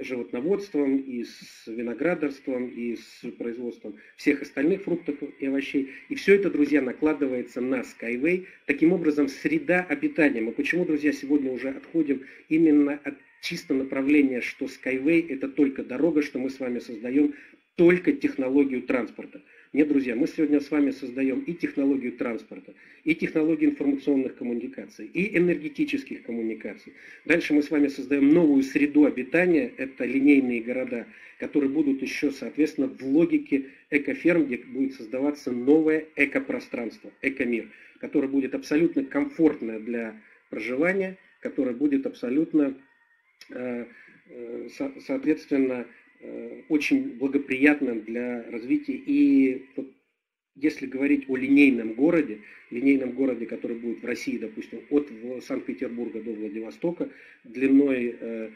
животноводством, и с виноградарством, и с производством всех остальных фруктов и овощей. И все это, друзья, накладывается на Skyway. Таким образом, среда обитания. Мы почему, друзья, сегодня уже отходим именно от чисто направления, что Skyway – это только дорога, что мы с вами создаем только технологию транспорта. Нет, друзья, мы сегодня с вами создаем и технологию транспорта, и технологию информационных коммуникаций, и энергетических коммуникаций. Дальше мы с вами создаем новую среду обитания, это линейные города, которые будут еще, соответственно, в логике экоферм, где будет создаваться новое экопространство, экомир, которое будет абсолютно комфортное для проживания, которое будет абсолютно, соответственно, очень благоприятным для развития. И если говорить о линейном городе, линейном городе, который будет в России, допустим, от Санкт-Петербурга до Владивостока, длиной э,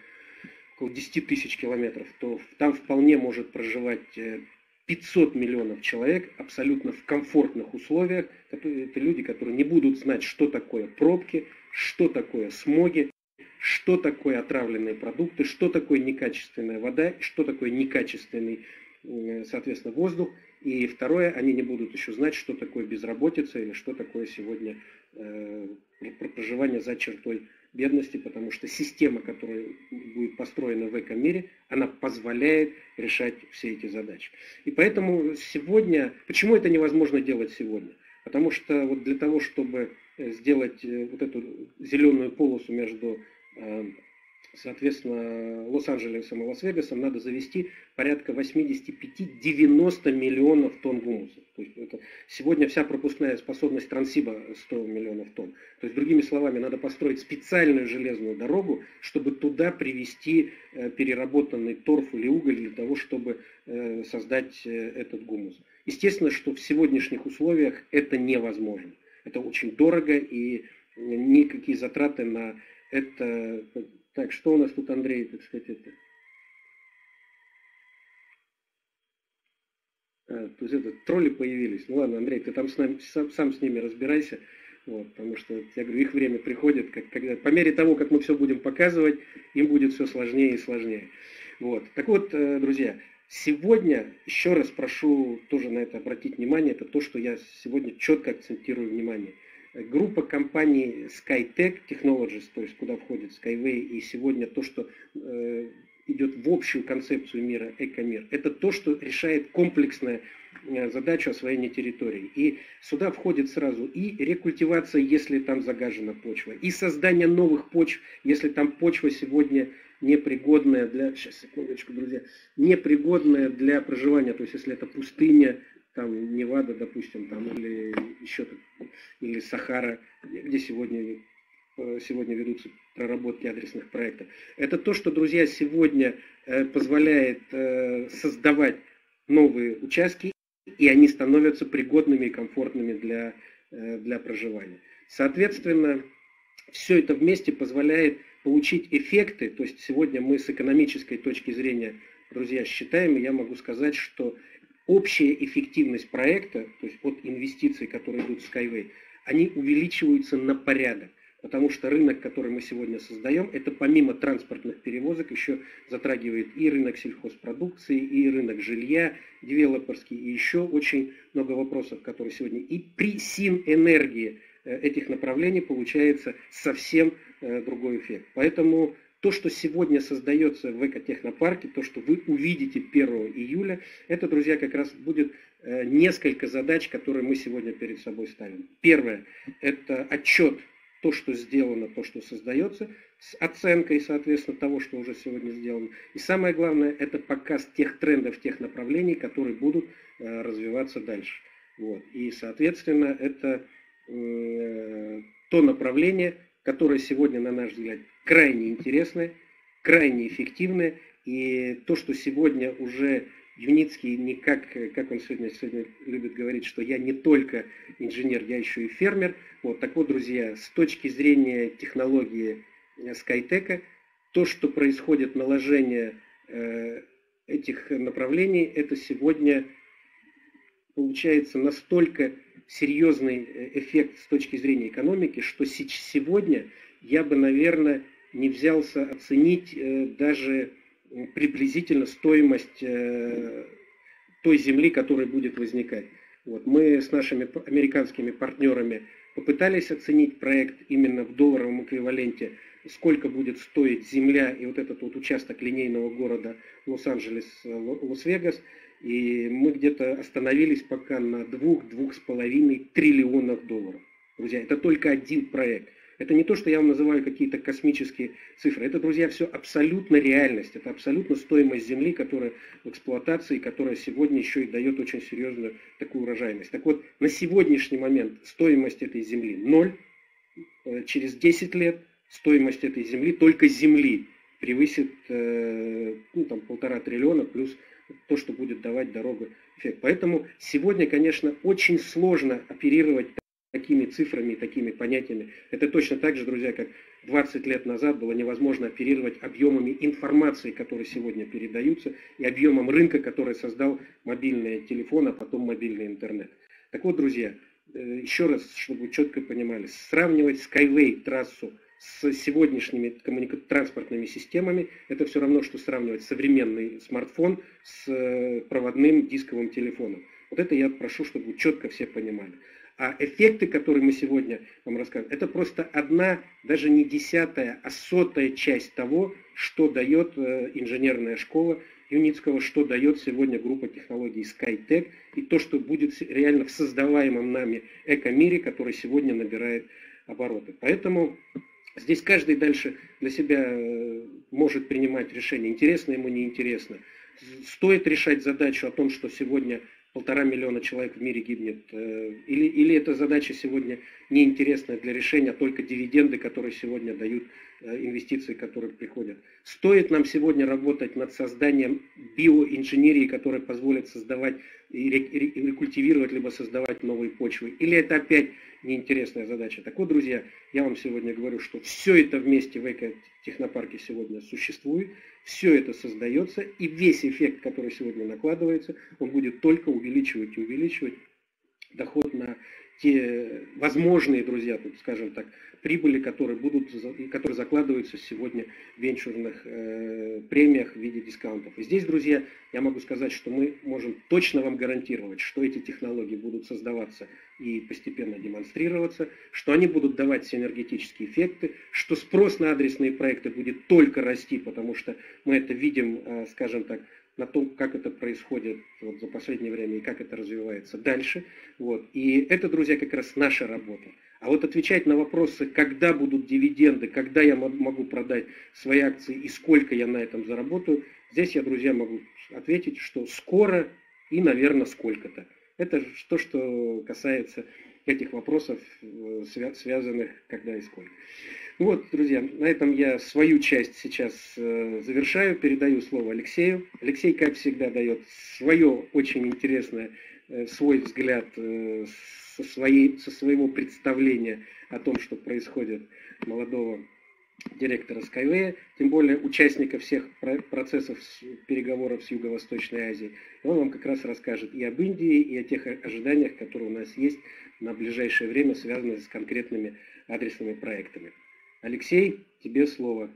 около десяти тысяч километров, то там вполне может проживать пятьсот миллионов человек абсолютно в комфортных условиях. Это люди, которые не будут знать, что такое пробки, что такое смоги, что такое отравленные продукты, что такое некачественная вода, что такое некачественный, соответственно, воздух. И второе, они не будут еще знать, что такое безработица или что такое сегодня э, проживание за чертой бедности, потому что система, которая будет построена в Экомире, она позволяет решать все эти задачи. И поэтому сегодня, почему это невозможно делать сегодня? Потому что вот для того, чтобы сделать вот эту зеленую полосу между, э, соответственно, Лос-Анджелесом и Лас-Вегасом, надо завести порядка восемьдесят пять — девяносто миллионов тонн гумуса. То есть это сегодня вся пропускная способность Трансиба сто миллионов тонн. То есть, другими словами, надо построить специальную железную дорогу, чтобы туда привезти переработанный торф или уголь для того, чтобы создать этот гумус. Естественно, что в сегодняшних условиях это невозможно. Это очень дорого, и никакие затраты на это... Так, что у нас тут, Андрей, так сказать, это... А, то есть это тролли появились. Ну ладно, Андрей, ты там с нами, сам, сам с ними разбирайся. Вот, потому что, я говорю, их время приходит, как, когда, по мере того, как мы все будем показывать, им будет все сложнее и сложнее. Вот. Так вот, друзья, сегодня, еще раз прошу тоже на это обратить внимание, это то, что я сегодня четко акцентирую внимание. Группа компаний SkyTech Technologies, то есть куда входит Skyway, и сегодня то, что э, идет в общую концепцию мира Экомир, это то, что решает комплексную э, задачу освоения территории. И сюда входит сразу и рекультивация, если там загажена почва, и создание новых почв, если там почва сегодня непригодная для, сейчас, секундочку, друзья, непригодная для проживания, то есть если это пустыня, там Невада, допустим, там, или еще или Сахара, где сегодня, сегодня ведутся проработки адресных проектов. Это то, что, друзья, сегодня позволяет создавать новые участки, и они становятся пригодными и комфортными для, для проживания. Соответственно, все это вместе позволяет получить эффекты, то есть сегодня мы с экономической точки зрения, друзья, считаем, и я могу сказать, что общая эффективность проекта, то есть от инвестиций, которые идут в Skyway, они увеличиваются на порядок. Потому что рынок, который мы сегодня создаем, это помимо транспортных перевозок еще затрагивает и рынок сельхозпродукции, и рынок жилья, девелоперский, и еще очень много вопросов, которые сегодня. И при синергии этих направлений получается совсем другой эффект. Поэтому... то, что сегодня создается в экотехнопарке, то, что вы увидите первого июля, это, друзья, как раз будет несколько задач, которые мы сегодня перед собой ставим. Первое – это отчет, то, что сделано, то, что создается, с оценкой, соответственно, того, что уже сегодня сделано. И самое главное – это показ тех трендов, тех направлений, которые будут развиваться дальше. Вот. И, соответственно, это то направление, которые сегодня, на наш взгляд, крайне интересны, крайне эффективны. И то, что сегодня уже Юницкий, не как, как он сегодня, сегодня любит говорить, что я не только инженер, я еще и фермер. Вот, так вот, друзья, с точки зрения технологии SkyTech, то, что происходит наложение э, этих направлений, это сегодня получается настолько серьезный эффект с точки зрения экономики, что сегодня я бы, наверное, не взялся оценить даже приблизительно стоимость той земли, которая будет возникать. Вот. Мы с нашими американскими партнерами попытались оценить проект именно в долларовом эквиваленте, сколько будет стоить земля и вот этот вот участок линейного города Лос-Анджелес, Лас-Вегас. И мы где-то остановились пока на двух — двух с половиной триллионов долларов. Друзья, это только один проект. Это не то, что я вам называю какие-то космические цифры. Это, друзья, все абсолютно реальность. Это абсолютно стоимость земли, которая в эксплуатации, которая сегодня еще и дает очень серьезную такую урожайность. Так вот, на сегодняшний момент стоимость этой земли ноль. Через десять лет стоимость этой земли, только земли, превысит ну, там, полтора триллиона плюс то, что будет давать дорогу эффект. Поэтому сегодня, конечно, очень сложно оперировать такими цифрами и такими понятиями. Это точно так же, друзья, как двадцать лет назад было невозможно оперировать объемами информации, которые сегодня передаются, и объемом рынка, который создал мобильный телефон, а потом мобильный интернет. Так вот, друзья, еще раз, чтобы вы четко понимали, сравнивать Skyway трассу с сегодняшними коммуникационно-транспортными системами это все равно, что сравнивать современный смартфон с проводным дисковым телефоном. Вот это я прошу, чтобы вы четко все понимали. А эффекты, которые мы сегодня вам расскажем, это просто одна, даже не десятая, а сотая часть того, что дает инженерная школа Юницкого, что дает сегодня группа технологий SkyTech, и то, что будет реально в создаваемом нами экомире, который сегодня набирает обороты. Поэтому здесь каждый дальше для себя может принимать решение, интересно ему, неинтересно. Стоит решать задачу о том, что сегодня полтора миллиона человек в мире гибнет, или, или эта задача сегодня неинтересная для решения, а только дивиденды, которые сегодня дают инвестиции, которые приходят. Стоит нам сегодня работать над созданием биоинженерии, которая позволит создавать и рекультивировать, либо создавать новые почвы, или это опять неинтересная задача. Так вот, друзья, я вам сегодня говорю, что все это вместе в экотехнопарке сегодня существует, все это создается, и весь эффект, который сегодня накладывается, он будет только увеличивать и увеличивать доход на те возможные, друзья, тут, скажем так, прибыли, которые будут, которые закладываются сегодня в венчурных э, премиях в виде дисконтов. И здесь, друзья, я могу сказать, что мы можем точно вам гарантировать, что эти технологии будут создаваться и постепенно демонстрироваться, что они будут давать синергетические эффекты, что спрос на адресные проекты будет только расти, потому что мы это видим, э, скажем так, на том, как это происходит вот за последнее время и как это развивается дальше. Вот. И это, друзья, как раз наша работа. А вот отвечать на вопросы, когда будут дивиденды, когда я могу продать свои акции и сколько я на этом заработаю, здесь я, друзья, могу ответить, что скоро и, наверное, сколько-то. Это то, что касается этих вопросов, связанных когда и сколько. Ну вот, друзья, на этом я свою часть сейчас завершаю, передаю слово Алексею. Алексей, как всегда, дает свое очень интересное, свой взгляд со, своей, со своего представления о том, что происходит молодого директора Skyway, тем более участника всех процессов переговоров с Юго-Восточной Азией. Он вам как раз расскажет и об Индии, и о тех ожиданиях, которые у нас есть на ближайшее время, связанные с конкретными адресными проектами. Алексей, тебе слово.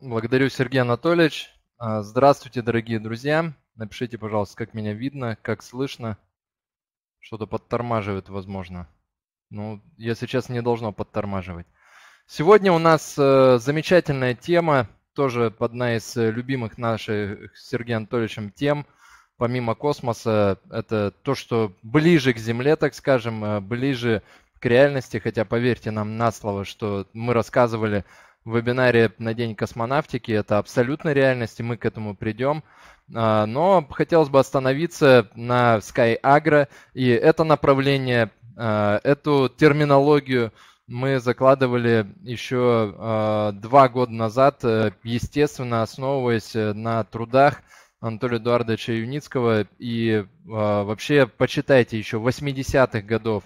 Благодарю, Сергей Анатольевич. Здравствуйте, дорогие друзья. Напишите, пожалуйста, как меня видно, как слышно. Что-то подтормаживает, возможно. Ну, я сейчас не должно подтормаживать. Сегодня у нас замечательная тема, тоже одна из любимых наших с Сергеем Анатольевичем тем. Помимо космоса, это то, что ближе к Земле, так скажем, ближе к реальности. Хотя поверьте нам на слово, что мы рассказывали в вебинаре на День космонавтики, это абсолютная реальность, и мы к этому придем. Но хотелось бы остановиться на SkyAgro, и это направление, эту терминологию мы закладывали еще два года назад, естественно, основываясь на трудах Анатолия Эдуардовича Юницкого, и э, вообще почитайте еще восьмидесятых годов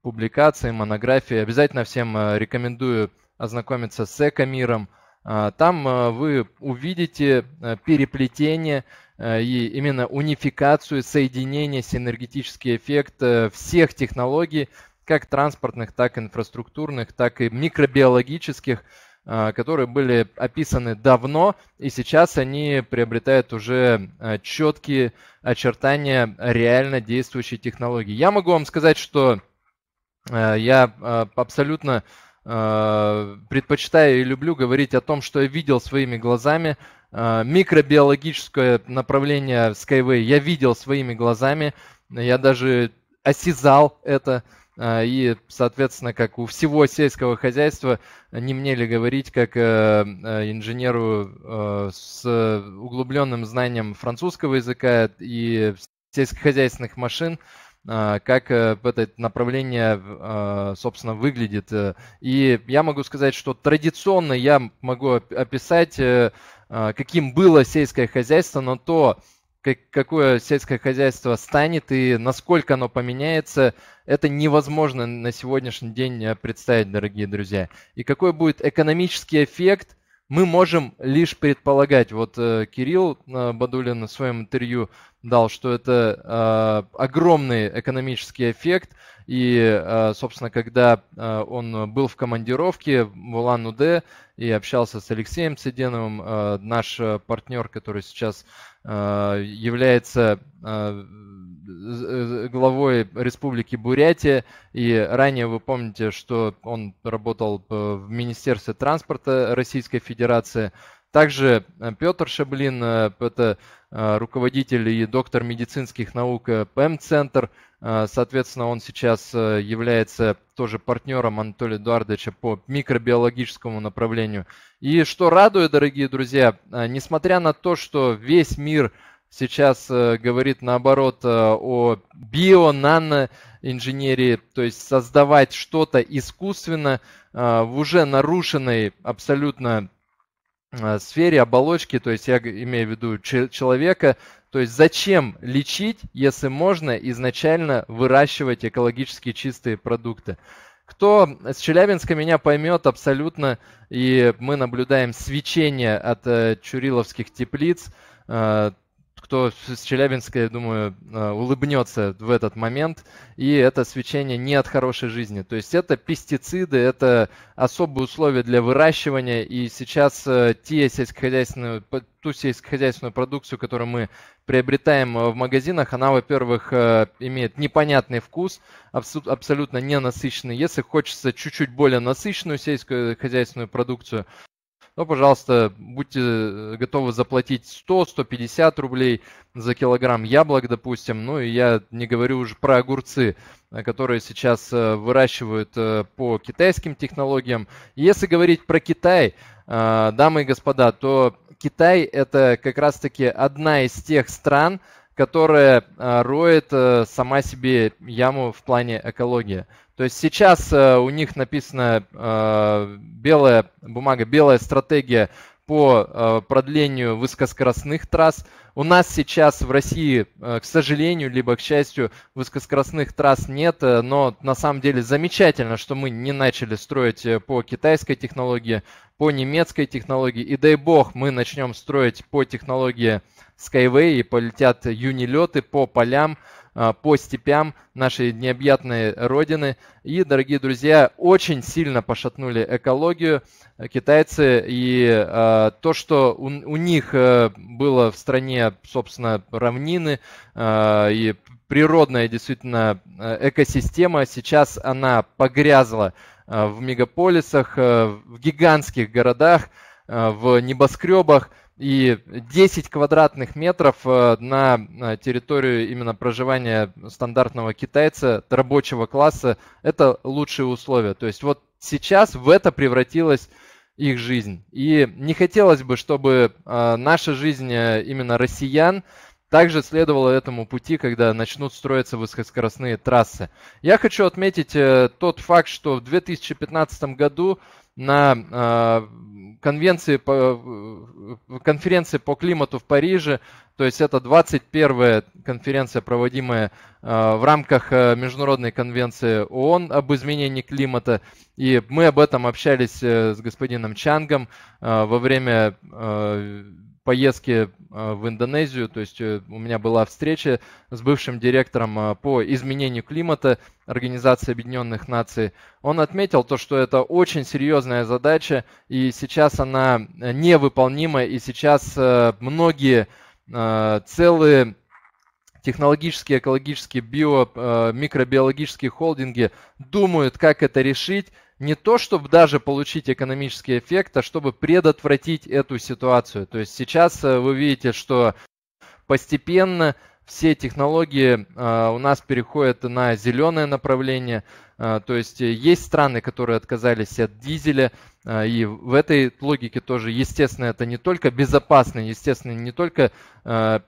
публикации, монографии. Обязательно всем рекомендую ознакомиться с Экомиром. Там вы увидите переплетение и именно унификацию, соединение, синергетический эффект всех технологий, как транспортных, так и инфраструктурных, так и микробиологических, которые были описаны давно, и сейчас они приобретают уже четкие очертания реально действующей технологии. Я могу вам сказать, что я абсолютно предпочитаю и люблю говорить о том, что я видел своими глазами. Микробиологическое направление Skyway я видел своими глазами, я даже осязал это. И, соответственно, как у всего сельского хозяйства, не мне ли говорить, как инженеру с углубленным знанием французского языка и сельскохозяйственных машин, как это направление, собственно, выглядит. И я могу сказать, что традиционно я могу описать, каким было сельское хозяйство, но то, какое сельское хозяйство станет и насколько оно поменяется, это невозможно на сегодняшний день представить, дорогие друзья. И какой будет экономический эффект, мы можем лишь предполагать. Вот Кирилл Бадулин на своем интервью дал, что это огромный экономический эффект. И, собственно, когда он был в командировке в Улан-Удэ и общался с Алексеем Цыденовым, наш партнер, который сейчас является главой Республики Бурятия, и ранее вы помните, что он работал в Министерстве транспорта Российской Федерации. Также Петр Шаблин, это руководитель и доктор медицинских наук ПЭМ-центр, соответственно, он сейчас является тоже партнером Анатолия Эдуардовича по микробиологическому направлению. И что радует, дорогие друзья, несмотря на то, что весь мир сейчас говорит наоборот о био-нано-инженерии, то есть создавать что-то искусственно в уже нарушенной абсолютно сфере оболочки, то есть я имею в виду человека, то есть зачем лечить, если можно изначально выращивать экологически чистые продукты. Кто с Челябинска меня поймет абсолютно, и мы наблюдаем свечение от чуриловских теплиц. Кто с Челябинска, я думаю, улыбнется в этот момент. И это свечение не от хорошей жизни. То есть это пестициды, это особые условия для выращивания. И сейчас те сельскохозяйственные, ту сельскохозяйственную продукцию, которую мы приобретаем в магазинах, она, во-первых, имеет непонятный вкус, абсолютно ненасыщенный. Если хочется чуть-чуть более насыщенную сельскохозяйственную продукцию, ну, пожалуйста, будьте готовы заплатить сто-сто пятьдесят рублей за килограмм яблок, допустим. Ну, и я не говорю уже про огурцы, которые сейчас выращивают по китайским технологиям. Если говорить про Китай, дамы и господа, то Китай – это как раз-таки одна из тех стран, которая роет сама себе яму в плане экологии. То есть сейчас у них написана белая бумага, белая стратегия по продлению высокоскоростных трасс. У нас сейчас в России, к сожалению, либо к счастью, высокоскоростных трасс нет, но на самом деле замечательно, что мы не начали строить по китайской технологии, по немецкой технологии, и дай бог мы начнем строить по технологии Skyway, и полетят юнилеты по полям, по степям нашей необъятной родины. И, дорогие друзья, очень сильно пошатнули экологию китайцы. И а, то, что у, у них а, было в стране, собственно, равнины а, и природная действительно экосистема, сейчас она погрязла а, в мегаполисах, а, в гигантских городах, а, в небоскребах. И десять квадратных метров на территорию именно проживания стандартного китайца, рабочего класса, это лучшие условия. То есть вот сейчас в это превратилась их жизнь. И не хотелось бы, чтобы наша жизнь именно россиян также следовало этому пути, когда начнут строиться высокоскоростные трассы. Я хочу отметить тот факт, что в две тысячи пятнадцатом году на конвенции по, конференции по климату в Париже, то есть это двадцать первая конференция, проводимая в рамках Международной конвенции ООН об изменении климата. И мы об этом общались с господином Чангом во время поездки в Индонезию, то есть у меня была встреча с бывшим директором по изменению климата Организации Объединенных Наций. Он отметил то, что это очень серьезная задача, и сейчас она невыполнима, и сейчас многие целые технологические, экологические, био, микробиологические холдинги думают, как это решить. Не то, чтобы даже получить экономический эффект, а чтобы предотвратить эту ситуацию. То есть сейчас вы видите, что постепенно все технологии у нас переходят на зеленое направление. То есть есть страны, которые отказались от дизеля. И в этой логике тоже, естественно, это не только безопасный, естественно, не только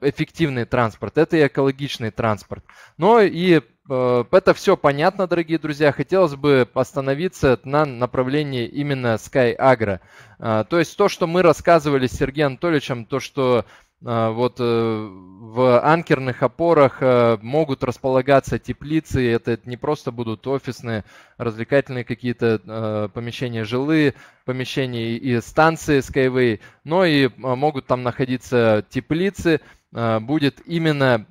эффективный транспорт, это и экологичный транспорт. Но и это все понятно, дорогие друзья. Хотелось бы остановиться на направлении именно SkyAgro. То есть то, что мы рассказывали с Сергеем Анатольевичем, то, что вот в анкерных опорах могут располагаться теплицы. Это не просто будут офисные, развлекательные какие-то помещения, жилые. помещений и станции Skyway, но и могут там находиться теплицы. Будет именно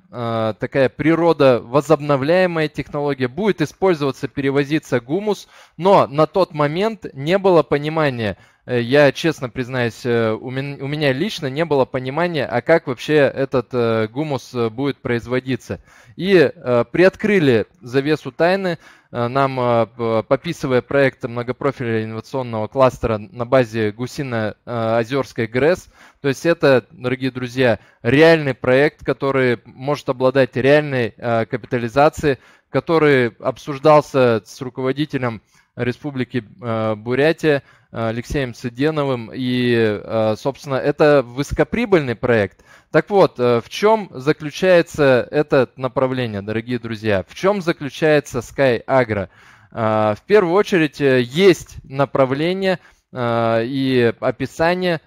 такая природа, возобновляемая технология, будет использоваться, перевозиться гумус, но на тот момент не было понимания, я честно признаюсь, у меня лично не было понимания, а как вообще этот гумус будет производиться. И приоткрыли завесу тайны, нам, подписывая проект многопрофильного инновационного кластера на базе Гусино-озерской ГРЭС. То есть это, дорогие друзья, реальный проект, который может обладать реальной капитализацией, который обсуждался с руководителем Республики Бурятия Алексеем Цыденовым, и, собственно, это высокоприбыльный проект. Так вот, в чем заключается это направление, дорогие друзья? В чем заключается SkyAgro? В первую очередь есть направление и описание,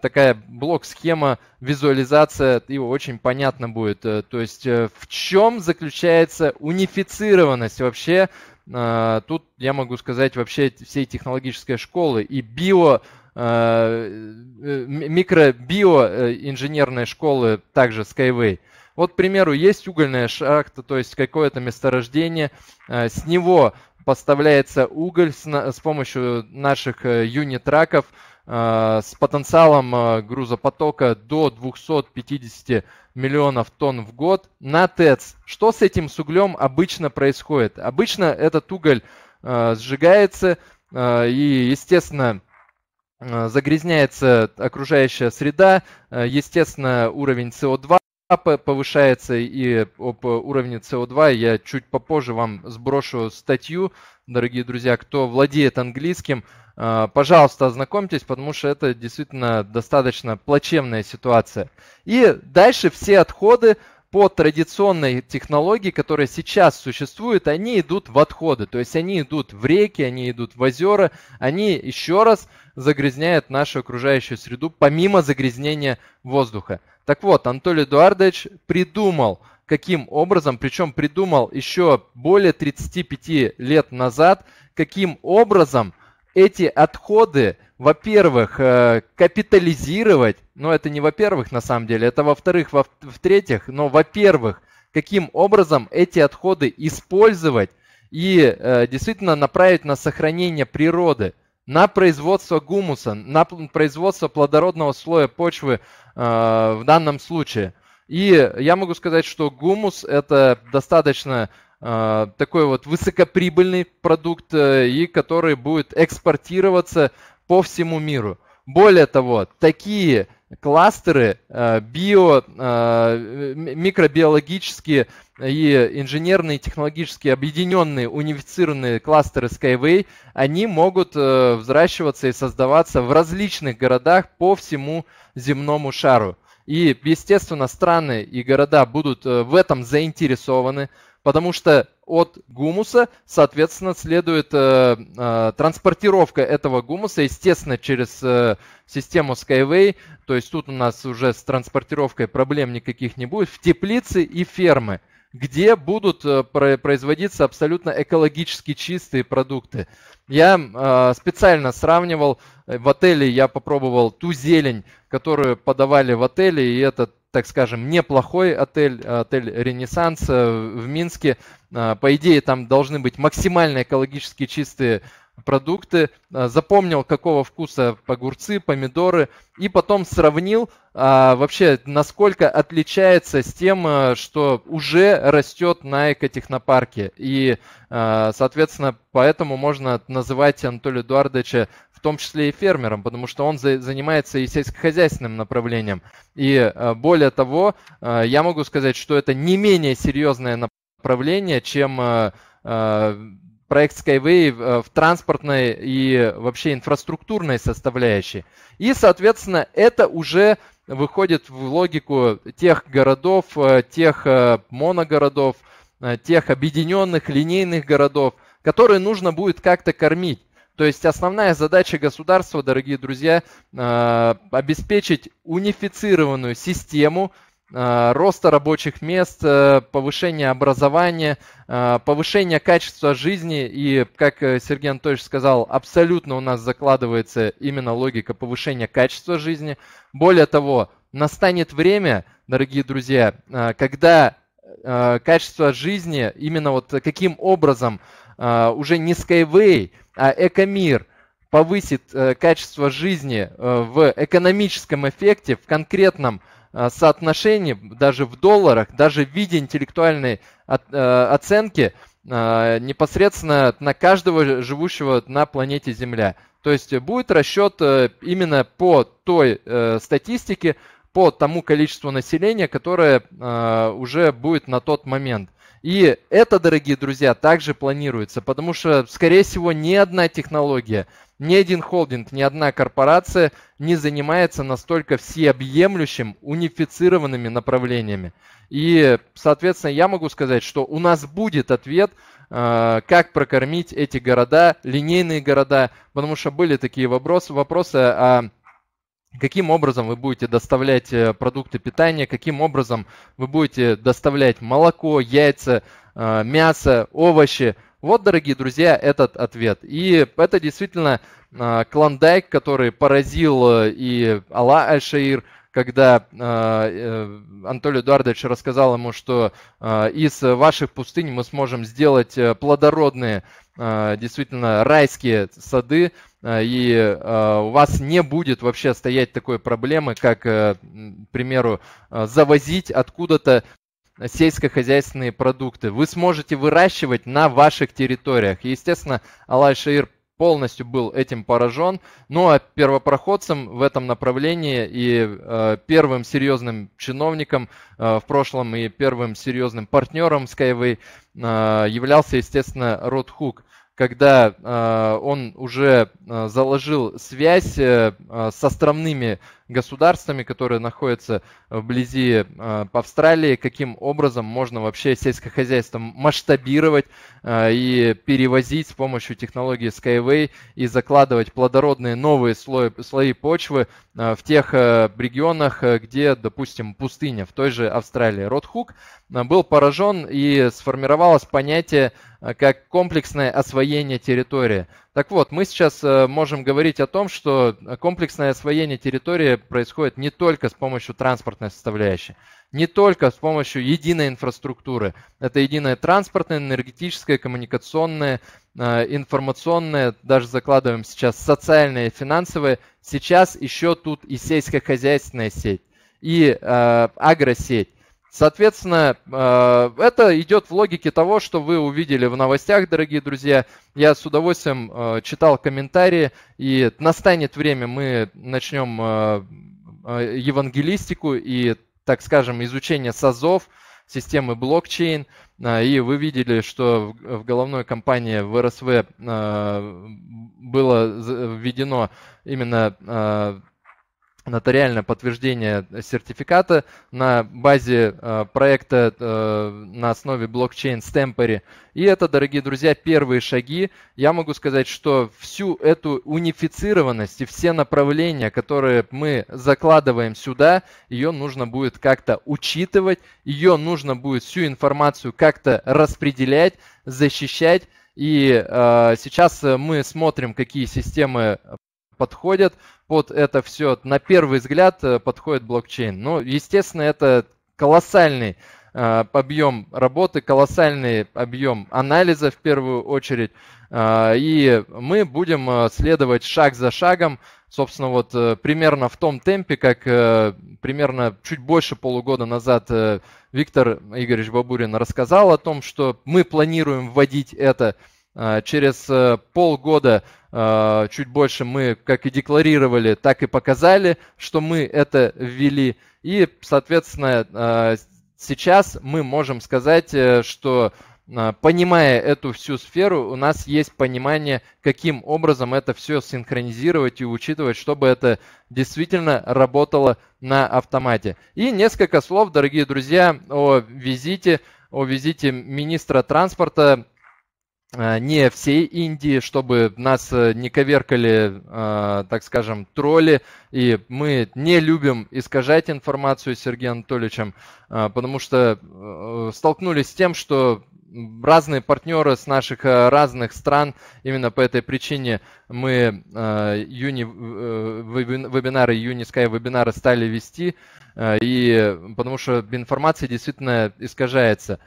такая блок-схема, визуализация, и очень понятно будет. То есть в чем заключается унифицированность вообще? Тут я могу сказать вообще всей технологической школы и био, микробиоинженерной школы, также Skyway. Вот, к примеру, есть угольная шахта, то есть какое-то месторождение, с него поставляется уголь с помощью наших юнитраков с потенциалом грузопотока до двухсот пятидесяти миллионов тонн в год на ТЭЦ. Что с этим с углем обычно происходит? Обычно этот уголь сжигается и, естественно, загрязняется окружающая среда, естественно, уровень СО2 повышается, и об уровне СО2 я чуть попозже вам сброшу статью. Дорогие друзья, кто владеет английским, пожалуйста, ознакомьтесь, потому что это действительно достаточно плачевная ситуация. И дальше все отходы по традиционной технологии, которая сейчас существует, они идут в отходы. То есть они идут в реки, они идут в озера, они еще раз загрязняют нашу окружающую среду, помимо загрязнения воздуха. Так вот, Анатолий Эдуардович придумал, каким образом, причем придумал еще более тридцати пяти лет назад, каким образом эти отходы, во-первых, капитализировать, но это не во-первых, на самом деле, это во-вторых, в-третьих, но во-первых, каким образом эти отходы использовать и действительно направить на сохранение природы, на производство гумуса, на производство плодородного слоя почвы в данном случае. И я могу сказать, что гумус – это достаточно такой вот высокоприбыльный продукт, и который будет экспортироваться по всему миру. Более того, такие кластеры био, микробиологические и инженерные, технологические, объединенные, унифицированные кластеры Skyway, они могут взращиваться и создаваться в различных городах по всему земному шару. И, естественно, страны и города будут в этом заинтересованы, потому что от гумуса, соответственно, следует э, э, транспортировка этого гумуса, естественно, через э, систему Skyway. То есть тут у нас уже с транспортировкой проблем никаких не будет. В теплицы и фермы, где будут э, производиться абсолютно экологически чистые продукты. Я э, специально сравнивал, в отеле я попробовал ту зелень, которую подавали в отеле, и этот, так скажем, неплохой отель, отель «Ренессанс» в Минске. По идее, там должны быть максимально экологически чистые продукты. Запомнил, какого вкуса огурцы, помидоры, и потом сравнил вообще, насколько отличается с тем, что уже растет на экотехнопарке. И, соответственно, поэтому можно называть Анатолия Эдуардовича в том числе и фермером, потому что он занимается и сельскохозяйственным направлением. И более того, я могу сказать, что это не менее серьезное направление, чем проект Skyway в транспортной и вообще инфраструктурной составляющей. И, соответственно, это уже выходит в логику тех городов, тех моногородов, тех объединенных линейных городов, которые нужно будет как-то кормить. То есть основная задача государства, дорогие друзья, обеспечить унифицированную систему роста рабочих мест, повышения образования, повышения качества жизни. И, как Сергей Анатольевич сказал, абсолютно у нас закладывается именно логика повышения качества жизни. Более того, настанет время, дорогие друзья, когда качество жизни, именно вот каким образом уже не Skyway, а Экомир повысит качество жизни в экономическом эффекте, в конкретном соотношении, даже в долларах, даже в виде интеллектуальной оценки непосредственно на каждого живущего на планете Земля. То есть будет расчет именно по той статистике, по тому количеству населения, которое уже будет на тот момент. И это, дорогие друзья, также планируется, потому что, скорее всего, ни одна технология, ни один холдинг, ни одна корпорация не занимается настолько всеобъемлющим, унифицированными направлениями. И, соответственно, я могу сказать, что у нас будет ответ, как прокормить эти города, линейные города, потому что были такие вопросы, вопросы о... Каким образом вы будете доставлять продукты питания, каким образом вы будете доставлять молоко, яйца, мясо, овощи. Вот, дорогие друзья, этот ответ. И это действительно клондайк, который поразил и Алла аль-Шаер, когда Анатолий Эдуардович рассказал ему, что из ваших пустынь мы сможем сделать плодородные, действительно райские сады, и у вас не будет вообще стоять такой проблемы, как, к примеру, завозить откуда-то сельскохозяйственные продукты. Вы сможете выращивать на ваших территориях. И, естественно, Алла аль-Шаер полностью был этим поражен, но первопроходцем в этом направлении и первым серьезным чиновником в прошлом и первым серьезным партнером Skyway являлся, естественно, Ротхук, когда он уже заложил связь с островными государствами, которые находятся вблизи Австралии, каким образом можно вообще сельскохозяйство масштабировать и перевозить с помощью технологии Skyway и закладывать плодородные новые слои, слои почвы в тех регионах, где, допустим, пустыня, в той же Австралии. Ротхук был поражен, и сформировалось понятие как комплексное освоение территории. Так вот, мы сейчас можем говорить о том, что комплексное освоение территории происходит не только с помощью транспортной составляющей, не только с помощью единой инфраструктуры. Это единая транспортная, энергетическая, коммуникационная, информационная, даже закладываем сейчас социальная и финансовая. Сейчас еще тут и сельскохозяйственная сеть, и э, агросеть. Соответственно, это идет в логике того, что вы увидели в новостях, дорогие друзья. Я с удовольствием читал комментарии, и настанет время, мы начнем евангелистику и, так скажем, изучение САЗов, системы блокчейн. И вы видели, что в головной компании ВРСВ было введено именно... нотариальное подтверждение сертификата на базе э, проекта э, на основе блокчейн Stampery. И это, дорогие друзья, первые шаги. Я могу сказать, что всю эту унифицированность и все направления, которые мы закладываем сюда, ее нужно будет как-то учитывать, ее нужно будет всю информацию как-то распределять, защищать. И э, сейчас мы смотрим, какие системы подходят под это все. На первый взгляд подходит блокчейн. Но, естественно, это колоссальный э, объем работы, колоссальный объем анализа в первую очередь. Э, и мы будем следовать шаг за шагом, собственно, вот э, примерно в том темпе, как э, примерно чуть больше полугода назад э, Виктор Игоревич Бабурин рассказал о том, что мы планируем вводить это. Через полгода, чуть больше, мы как и декларировали, так и показали, что мы это ввели. И, соответственно, сейчас мы можем сказать, что, понимая эту всю сферу, у нас есть понимание, каким образом это все синхронизировать и учитывать, чтобы это действительно работало на автомате. И несколько слов, дорогие друзья, о визите, о визите министра транспорта не всей Индии, чтобы нас не коверкали, так скажем, тролли. И мы не любим искажать информацию с Сергеем Анатольевичем, потому что столкнулись с тем, что разные партнеры с наших разных стран. Именно по этой причине мы юни, вебинары, Юнискай вебинары стали вести, и потому что информация действительно искажается.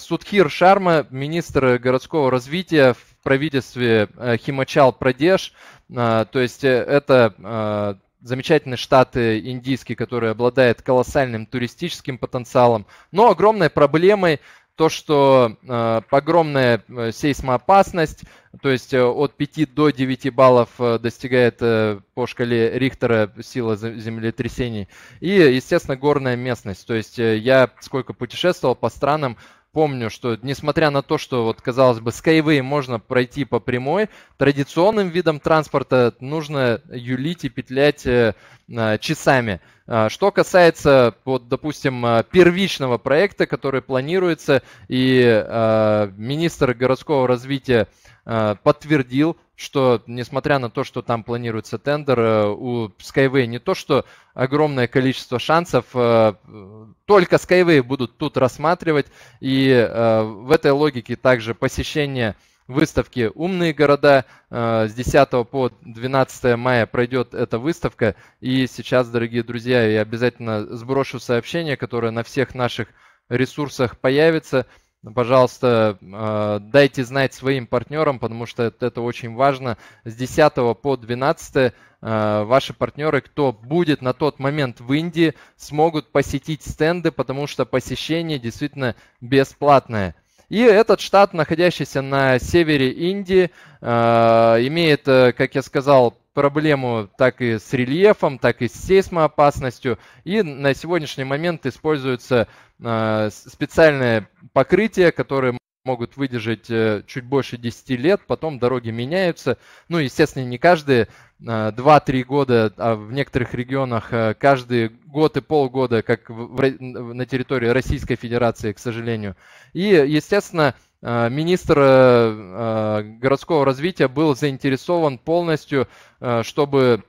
Судхир Шарма, министр городского развития в правительстве Химачал-Прадеш, то есть это замечательный штат индийский, который обладает колоссальным туристическим потенциалом, но огромной проблемой то, что э, огромная сейсмоопасность, то есть от пяти до девяти баллов достигает э, по шкале Рихтера сила землетрясений. И, естественно, горная местность. То есть э, я сколько путешествовал по странам, помню, что несмотря на то, что, вот, казалось бы, Skyway можно пройти по прямой, традиционным видом транспорта нужно юлить и петлять э, э, часами. Э, что касается, вот, допустим, э, первичного проекта, который планируется, и э, министр городского развития э, подтвердил, что, несмотря на то, что там планируется тендер, э, у Skyway не то, что огромное количество шансов, э, только Skyway будут тут рассматривать. И э, в этой логике также посещение выставки «Умные города». Э, с десятого по двенадцатое мая пройдет эта выставка. И сейчас, дорогие друзья, я обязательно сброшу сообщение, которое на всех наших ресурсах появится. Пожалуйста, э, дайте знать своим партнерам, потому что это очень важно. С десятого по двенадцатое ваши партнеры, кто будет на тот момент в Индии, смогут посетить стенды, потому что посещение действительно бесплатное. И этот штат, находящийся на севере Индии, имеет, как я сказал, проблему так и с рельефом, так и с сейсмоопасностью. И на сегодняшний момент используется специальное покрытие, которое могут выдержать чуть больше десяти лет, потом дороги меняются. Ну, естественно, не каждые два-три года, а в некоторых регионах каждый год и полгода, как на территории Российской Федерации, к сожалению. И, естественно, министр городского развития был заинтересован полностью, чтобы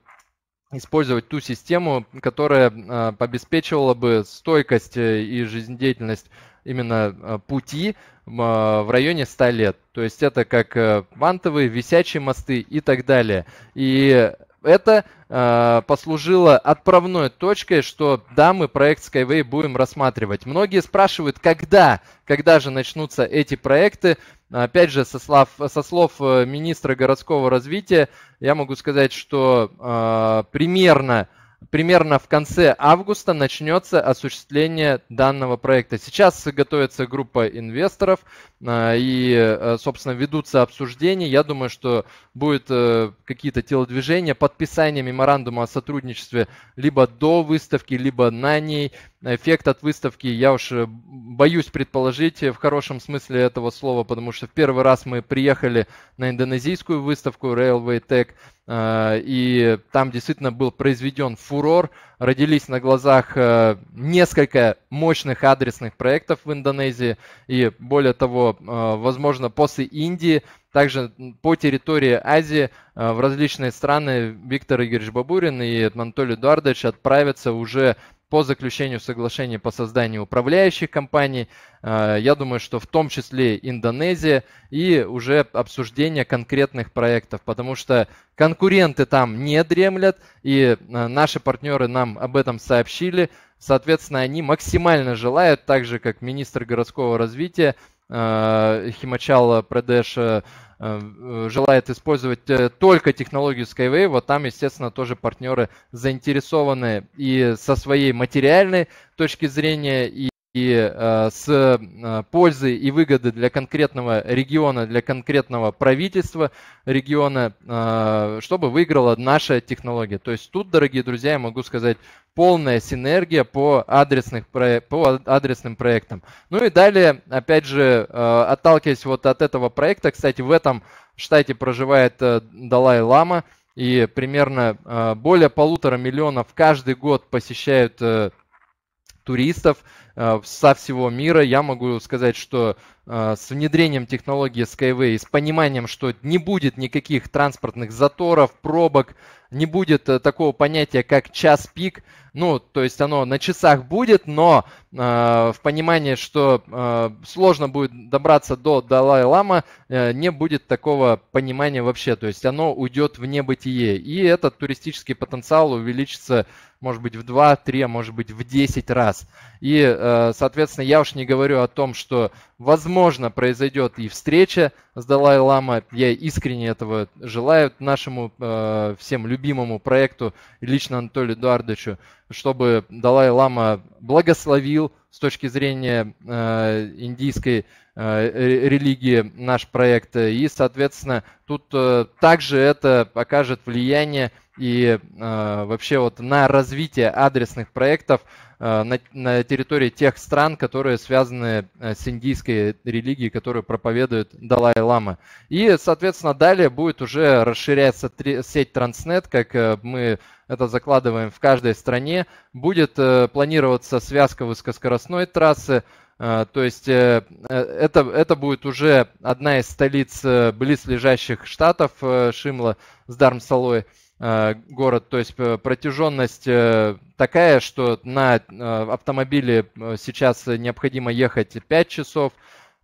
использовать ту систему, которая обеспечивала бы стойкость и жизнедеятельность именно пути в районе ста лет. То есть это как вантовые, висячие мосты и так далее. И это послужило отправной точкой, что да, мы проект Skyway будем рассматривать. Многие спрашивают, когда, когда же начнутся эти проекты. Опять же, со слов, со слов министра городского развития, я могу сказать, что э, примерно... Примерно в конце августа начнется осуществление данного проекта. Сейчас готовится группа инвесторов и, собственно, ведутся обсуждения. Я думаю, что будут какие-то телодвижения, подписание меморандума о сотрудничестве либо до выставки, либо на ней. Эффект от выставки, я уж боюсь предположить в хорошем смысле этого слова, потому что в первый раз мы приехали на индонезийскую выставку Railway Tech, и там действительно был произведен фурор. Родились на глазах несколько мощных адресных проектов в Индонезии, и более того, возможно, после Индии, также по территории Азии в различные страны Виктор Игоревич Бабурин и Анатолий Эдуардович отправятся уже по заключению соглашения по созданию управляющих компаний. Я думаю, что в том числе Индонезия, и уже обсуждение конкретных проектов, потому что конкуренты там не дремлят, и наши партнеры нам об этом сообщили. Соответственно, они максимально желают, так же как министр городского развития Химачал-Прадеш желает использовать только технологию Skyway, вот там, естественно, тоже партнеры заинтересованы и со своей материальной точки зрения, и, и э, с э, пользой и выгоды для конкретного региона, для конкретного правительства региона, э, чтобы выиграла наша технология. То есть тут, дорогие друзья, я могу сказать, полная синергия по, адресных, по адресным проектам. Ну и далее, опять же, отталкиваясь вот от этого проекта, кстати, в этом штате проживает Далай-Лама, и примерно более полутора миллионов каждый год посещают туристов. со всего мира. Я могу сказать, что с внедрением технологии Skyway, с пониманием, что не будет никаких транспортных заторов, пробок, не будет такого понятия, как час пик. Ну, то есть оно на часах будет, но э, в понимании, что э, сложно будет добраться до Далай-Лама, э, не будет такого понимания вообще. То есть оно уйдет в небытие. И этот туристический потенциал увеличится, может быть, в два-три, а может быть, в десять раз. И, э, соответственно, я уж не говорю о том, что, возможно, произойдет и встреча с Далай-Лама. Я искренне этого желаю нашему э, всем любимому проекту, лично Анатолию Эдуардовичу, чтобы Далай-Лама благословил с точки зрения э, индийской э, религии наш проект. И, соответственно, тут э, также это покажет влияние и э, вообще вот на развитие адресных проектов э, на, на территории тех стран, которые связаны с индийской религией, которую проповедует Далай-Лама. И, соответственно, далее будет уже расширяться три, сеть Transnet, как э, мы это закладываем в каждой стране. Будет э, планироваться связка высокоскоростной трассы. То есть это, это будет уже одна из столиц близлежащих штатов, Шимла с Дармсалой город. То есть протяженность такая, что на автомобиле сейчас необходимо ехать пять часов,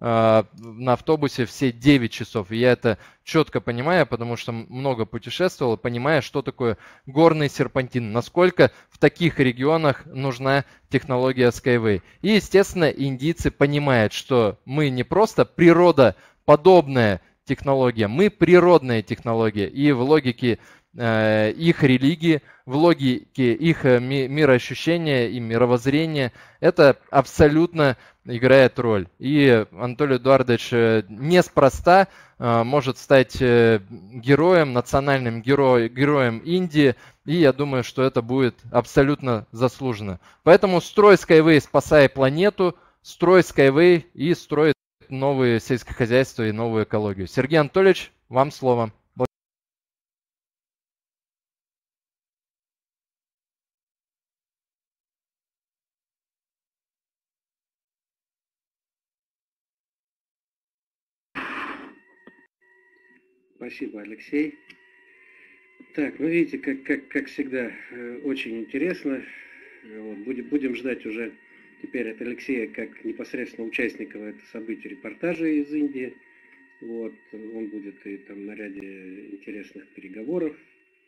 на автобусе все девять часов. И я это четко понимаю, потому что много путешествовал, понимая, что такое горный серпантин, насколько в таких регионах нужна технология Skyway. И, естественно, индийцы понимают, что мы не просто природоподобная технология, мы природная технология. И в логике их религии, в логике их ми мироощущения и мировоззрения это абсолютно играет роль. И Анатолий Эдуардович неспроста может стать героем, национальным геро героем Индии, и я думаю, что это будет абсолютно заслуженно. Поэтому строй Skyway, спасай планету, строй Skyway и строит новые сельское хозяйство и новую экологию. Сергей Анатольевич, вам слово. Спасибо, Алексей. Так, ну видите, как, как, как всегда, очень интересно. Вот, будем, будем ждать уже теперь от Алексея, как непосредственно участника этого события, репортажей из Индии. Вот, он будет и там на ряде интересных переговоров,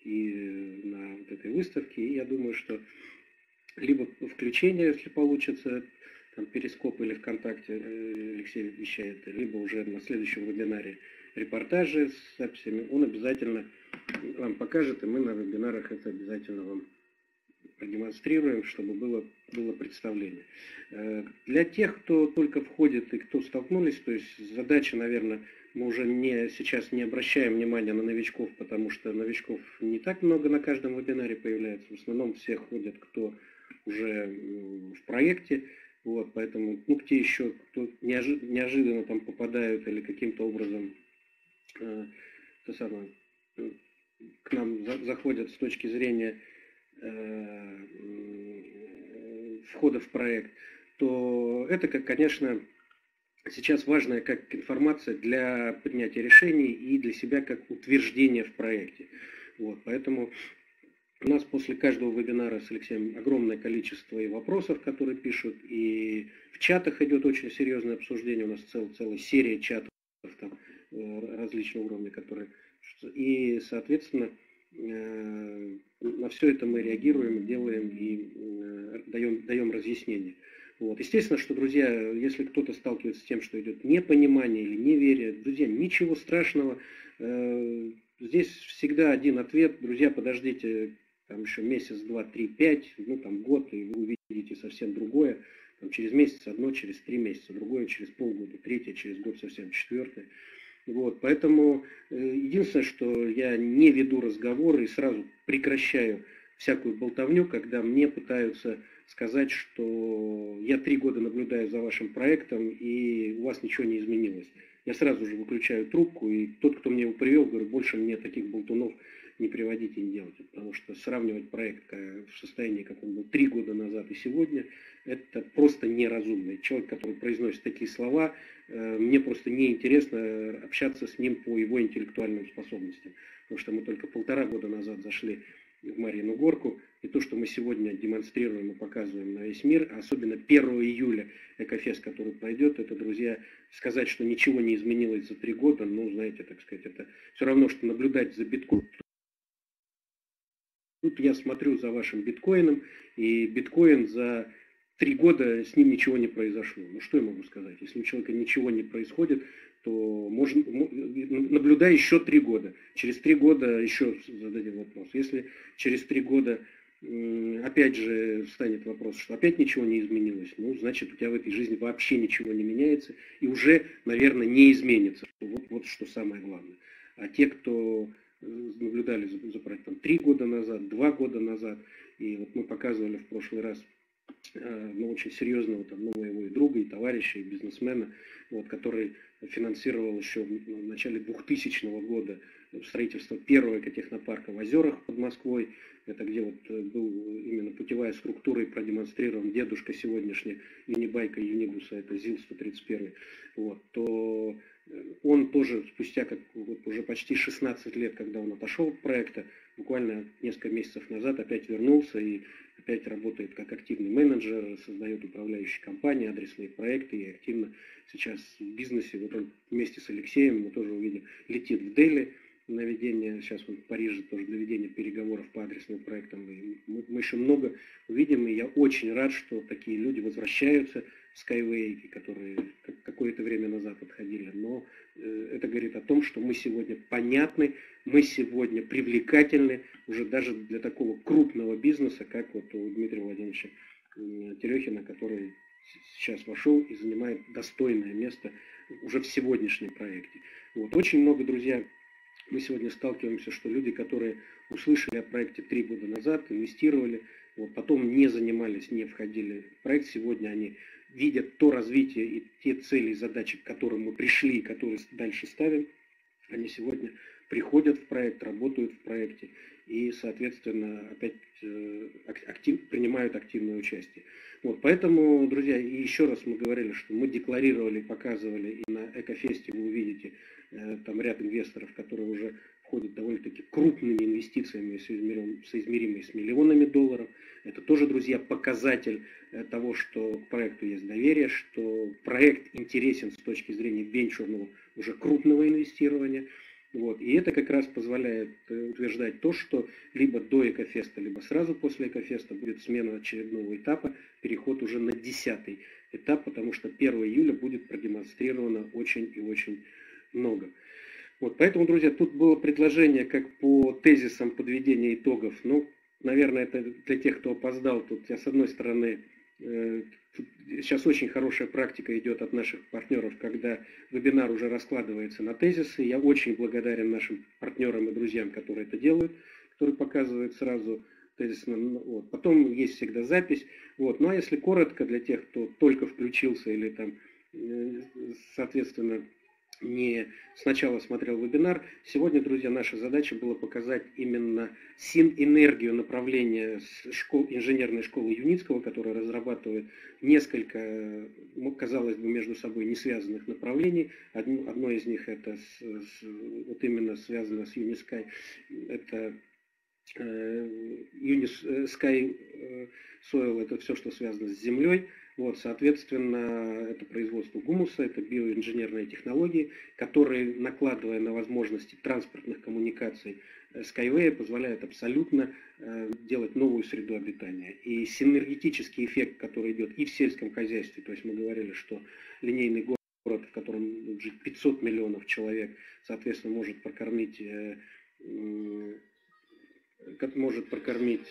и на вот этой выставке. И я думаю, что либо включение, если получится, там, Перископ или ВКонтакте, Алексей вещает, либо уже на следующем вебинаре репортажи с записями, он обязательно вам покажет, и мы на вебинарах это обязательно вам продемонстрируем, чтобы было, было представление. Для тех, кто только входит и кто столкнулись, то есть задача, наверное, мы уже не, сейчас не обращаем внимания на новичков, потому что новичков не так много на каждом вебинаре появляется, в основном все ходят, кто уже в проекте. Вот, поэтому, ну, те еще, кто неожи неожиданно там попадают или каким-то образом э, то самое, э, к нам за заходят с точки зрения э, э, входа в проект, то это, как, конечно, сейчас важная как информация для принятия решений и для себя как утверждение в проекте. Вот, поэтому у нас после каждого вебинара с Алексеем огромное количество и вопросов, которые пишут, и в чатах идет очень серьезное обсуждение, у нас цел, целая серия чатов там, различного уровня, которые... И, соответственно, на все это мы реагируем, делаем и даем, даем разъяснение. Вот. Естественно, что, друзья, если кто-то сталкивается с тем, что идет непонимание или неверие, друзья, ничего страшного, здесь всегда один ответ, друзья, подождите, там еще месяц, два, три, пять, ну там год, и вы увидите совсем другое. Там, через месяц одно, через три месяца другое, через полгода третье, через год совсем четвертое. Вот, поэтому э, единственное, что я не веду разговоры и сразу прекращаю всякую болтовню, когда мне пытаются сказать, что я три года наблюдаю за вашим проектом, и у вас ничего не изменилось. Я сразу же выключаю трубку, и тот, кто мне его привел, говорю, больше мне таких болтунов не приводить и не делайте, потому что сравнивать проект в состоянии, как он был три года назад и сегодня, это просто неразумно. Человек, который произносит такие слова, мне просто неинтересно общаться с ним по его интеллектуальным способностям, потому что мы только полтора года назад зашли в Марьину Горку, и то, что мы сегодня демонстрируем и показываем на весь мир, особенно первого июля Экофест, который пройдет, это, друзья, сказать, что ничего не изменилось за три года, ну, знаете, так сказать, это все равно, что наблюдать за биткоином. Тут я смотрю за вашим биткоином, и биткоин за три года, с ним ничего не произошло. Ну, что я могу сказать? Если у человека ничего не происходит, то можно, наблюдай еще три года. Через три года еще зададим вопрос. Если через три года опять же встанет вопрос, что опять ничего не изменилось, ну, значит, у тебя в этой жизни вообще ничего не меняется и уже, наверное, не изменится. Вот, вот что самое главное. А те, кто наблюдали за проектом три года назад, два года назад, и вот мы показывали в прошлый раз, ну, очень серьезного там, ну, моего и друга, и товарища, и бизнесмена, вот, который финансировал еще в начале двухтысячного года строительство первого экотехнопарка в Озерах под Москвой. Это где вот был именно путевая структура и продемонстрирован дедушка сегодняшний Юнибайка и Юнибуса, это ЗИЛ сто тридцать один, вот, то он тоже спустя как, вот, уже почти шестнадцать лет, когда он отошел от проекта, буквально несколько месяцев назад опять вернулся и опять работает как активный менеджер, создает управляющие компании, адресные проекты и активно сейчас в бизнесе. Вот он вместе с Алексеем, мы тоже увидим, летит в Дели на ведение, сейчас он в Париже тоже для ведения переговоров по адресным проектам. И мы, мы еще много увидим, и я очень рад, что такие люди возвращаются, Skyway, которые какое-то время назад отходили. Но это говорит о том, что мы сегодня понятны, мы сегодня привлекательны уже даже для такого крупного бизнеса, как вот у Дмитрия Владимировича Терехина, который сейчас вошел и занимает достойное место уже в сегодняшнем проекте. Вот. Очень много, друзья, мы сегодня сталкиваемся, что люди, которые услышали о проекте три года назад, инвестировали, вот, потом не занимались, не входили в проект, сегодня они видят то развитие и те цели и задачи, к которым мы пришли и которые дальше ставим, они сегодня приходят в проект, работают в проекте и, соответственно, опять актив, принимают активное участие. Вот, поэтому, друзья, и еще раз мы говорили, что мы декларировали, показывали, и на Экофесте вы увидите там ряд инвесторов, которые уже входят довольно-таки крупными инвестициями, соизмеримыми с миллионами долларов. Это тоже, друзья, показатель того, что к проекту есть доверие, что проект интересен с точки зрения венчурного, уже крупного инвестирования. Вот. И это как раз позволяет утверждать то, что либо до Экофеста, либо сразу после Экофеста будет смена очередного этапа, переход уже на десятый этап, потому что первого июля будет продемонстрировано очень и очень много. Вот. Поэтому, друзья, тут было предложение как по тезисам подведения итогов. Ну, наверное, это для тех, кто опоздал. Тут я, с одной стороны, э, сейчас очень хорошая практика идет от наших партнеров, когда вебинар уже раскладывается на тезисы. Я очень благодарен нашим партнерам и друзьям, которые это делают, которые показывают сразу тезисно. Вот. Потом есть всегда запись. Вот. Ну а если коротко, для тех, кто только включился или там, соответственно, не сначала смотрел вебинар, сегодня, друзья, наша задача была показать именно синэнергию направления школ, инженерной школы Юницкого, которая разрабатывает несколько, казалось бы, между собой не связанных направлений. Одно, одно из них это с, с, вот именно связано с Юнискай, это э, Юнис, э, Sky э, Soil, это все, что связано с землей. Вот, соответственно, это производство гумуса, это биоинженерные технологии, которые, накладывая на возможности транспортных коммуникаций Skyway, позволяют абсолютно делать новую среду обитания. И синергетический эффект, который идет и в сельском хозяйстве, то есть мы говорили, что линейный город, в котором будет жить пятьсот миллионов человек, соответственно, может прокормить, как может прокормить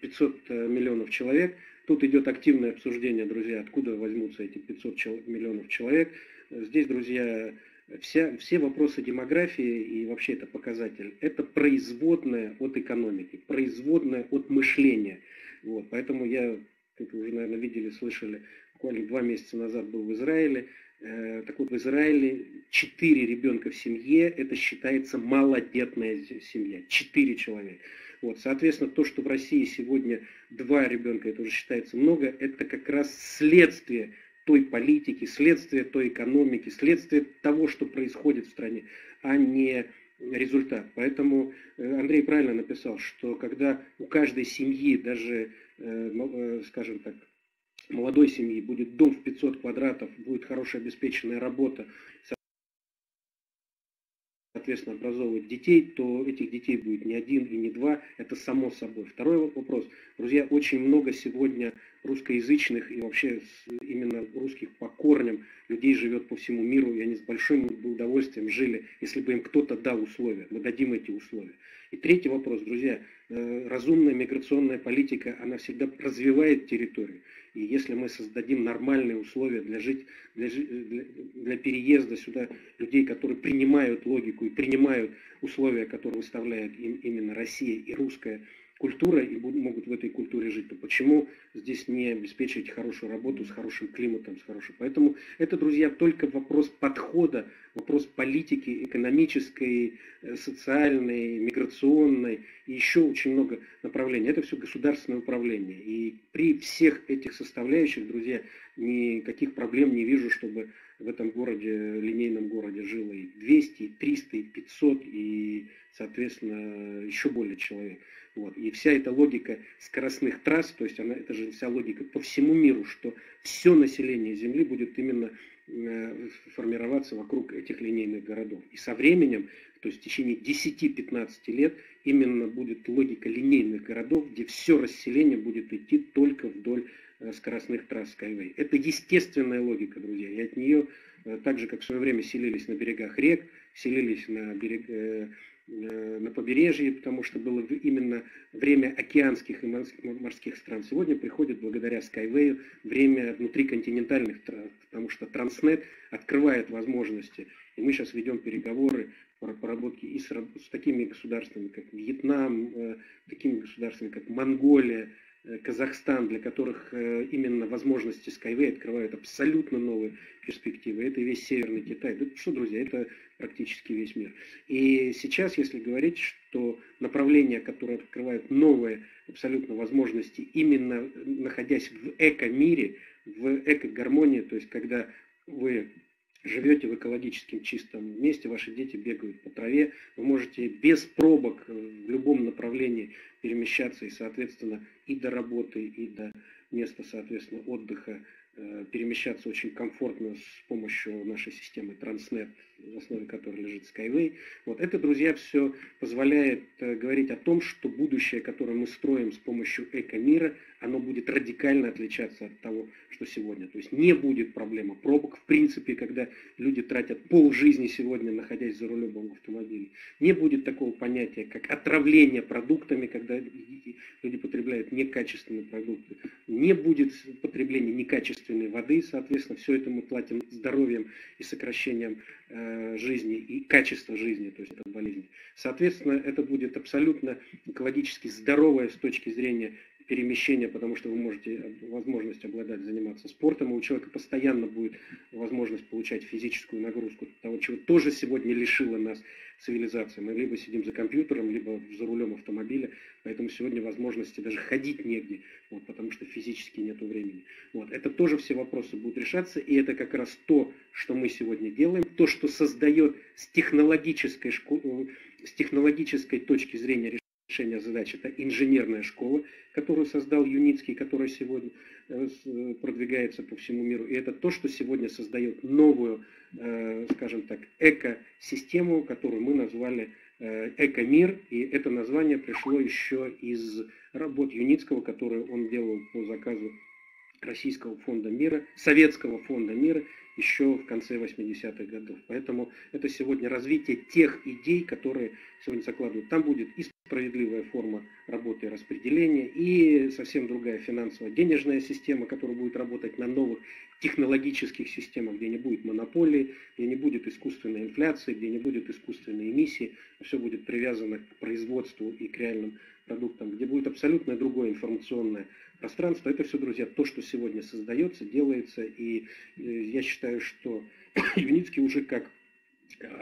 пятьсот миллионов человек. Тут идет активное обсуждение, друзья, откуда возьмутся эти пятьсот миллионов человек. Здесь, друзья, вся, все вопросы демографии и вообще это показатель. Это производная от экономики, производная от мышления. Вот, поэтому я, как вы уже, наверное, видели, слышали, буквально два месяца назад был в Израиле. Так вот, в Израиле четыре ребенка в семье, это считается малодетная семья. Четыре человека. Вот, соответственно, то, что в России сегодня два ребенка, это уже считается много, это как раз следствие той политики, следствие той экономики, следствие того, что происходит в стране, а не результат. Поэтому Андрей правильно написал, что когда у каждой семьи, даже, скажем так, молодой семьи будет дом в пятьсот квадратов, будет хорошая обеспеченная работа, соответственно, образовывать детей, то этих детей будет не один и не два, это само собой. Второй вопрос. Друзья, очень много сегодня русскоязычных и вообще именно русских по корням людей живет по всему миру, и они с большим удовольствием жили, если бы им кто-то дал условия. Мы дадим эти условия. И третий вопрос, друзья. Разумная миграционная политика, она всегда развивает территорию. И если мы создадим нормальные условия для, жить, для, для переезда сюда людей, которые принимают логику и принимают условия, которые выставляет им именно Россия и русская культура, и будут, могут в этой культуре жить, то почему здесь не обеспечить хорошую работу с хорошим климатом, с хорошим... Поэтому это, друзья, только вопрос подхода, вопрос политики экономической, социальной, миграционной, и еще очень много направлений. Это все государственное управление. И при всех этих составляющих, друзья, никаких проблем не вижу, чтобы в этом городе, линейном городе жило и двести, и триста, и пятьсот, и, соответственно, еще более человек. Вот. И вся эта логика скоростных трасс, то есть она, это же вся логика по всему миру, что все население Земли будет именно формироваться вокруг этих линейных городов. И со временем, то есть в течение десяти-пятнадцати лет, именно будет логика линейных городов, где все расселение будет идти только вдоль скоростных трасс Skyway. Это естественная логика, друзья. И от нее, так же как в свое время селились на берегах рек, селились на берег... на побережье, потому что было именно время океанских и морских стран. Сегодня приходит благодаря Skyway время внутриконтинентальных стран, потому что Transnet открывает возможности. И мы сейчас ведем переговоры по поработке и с, с такими государствами, как Вьетнам, э, такими государствами, как Монголия, э, Казахстан, для которых э, именно возможности Skyway открывают абсолютно новые перспективы. Это и весь Северный Китай. Да что, друзья, это практически весь мир. И сейчас, если говорить, что направления, которые открывают новые абсолютно возможности, именно находясь в эко-мире, в эко-гармонии, то есть когда вы живете в экологически чистом месте, ваши дети бегают по траве, вы можете без пробок в любом направлении перемещаться и, соответственно, и до работы, и до места, соответственно, отдыха, перемещаться очень комфортно с помощью нашей системы Transnet, в основе которой лежит Skyway. Вот это, друзья, все позволяет говорить о том, что будущее, которое мы строим с помощью Экомира, оно будет радикально отличаться от того, что сегодня. То есть не будет проблемы пробок, в принципе, когда люди тратят полжизни сегодня, находясь за рулем автомобиля. Не будет такого понятия, как отравление продуктами, когда люди потребляют некачественные продукты. Не будет потребления некачественных воды, соответственно, все это мы платим здоровьем и сокращением э, жизни и качества жизни, то есть от болезни. Соответственно, это будет абсолютно экологически здоровое с точки зрения перемещения, потому что вы можете возможность обладать, заниматься спортом, и у человека постоянно будет возможность получать физическую нагрузку, того, чего тоже сегодня лишила нас цивилизация. Мы либо сидим за компьютером, либо за рулем автомобиля, поэтому сегодня возможности даже ходить негде, вот, потому что физически нету времени. Вот. Это тоже все вопросы будут решаться, и это как раз то, что мы сегодня делаем, то, что создает с технологической, школ... с технологической точки зрения решения задач. Это инженерная школа, которую создал Юницкий, которая сегодня продвигается по всему миру. И это то, что сегодня создает новую, скажем так, экосистему, которую мы назвали Экомир. И это название пришло еще из работ Юницкого, которую он делал по заказу Российского фонда мира, Советского фонда мира еще в конце восьмидесятых годов. Поэтому это сегодня развитие тех идей, которые сегодня закладывают. Там будет и справедливая форма работы и распределения, и совсем другая финансово-денежная система, которая будет работать на новых технологических системах, где не будет монополии, где не будет искусственной инфляции, где не будет искусственной эмиссии, все будет привязано к производству и к реальным продуктам, где будет абсолютно другое информационное пространство. Это все, друзья, то, что сегодня создается, делается, и я считаю, что Юницкий уже как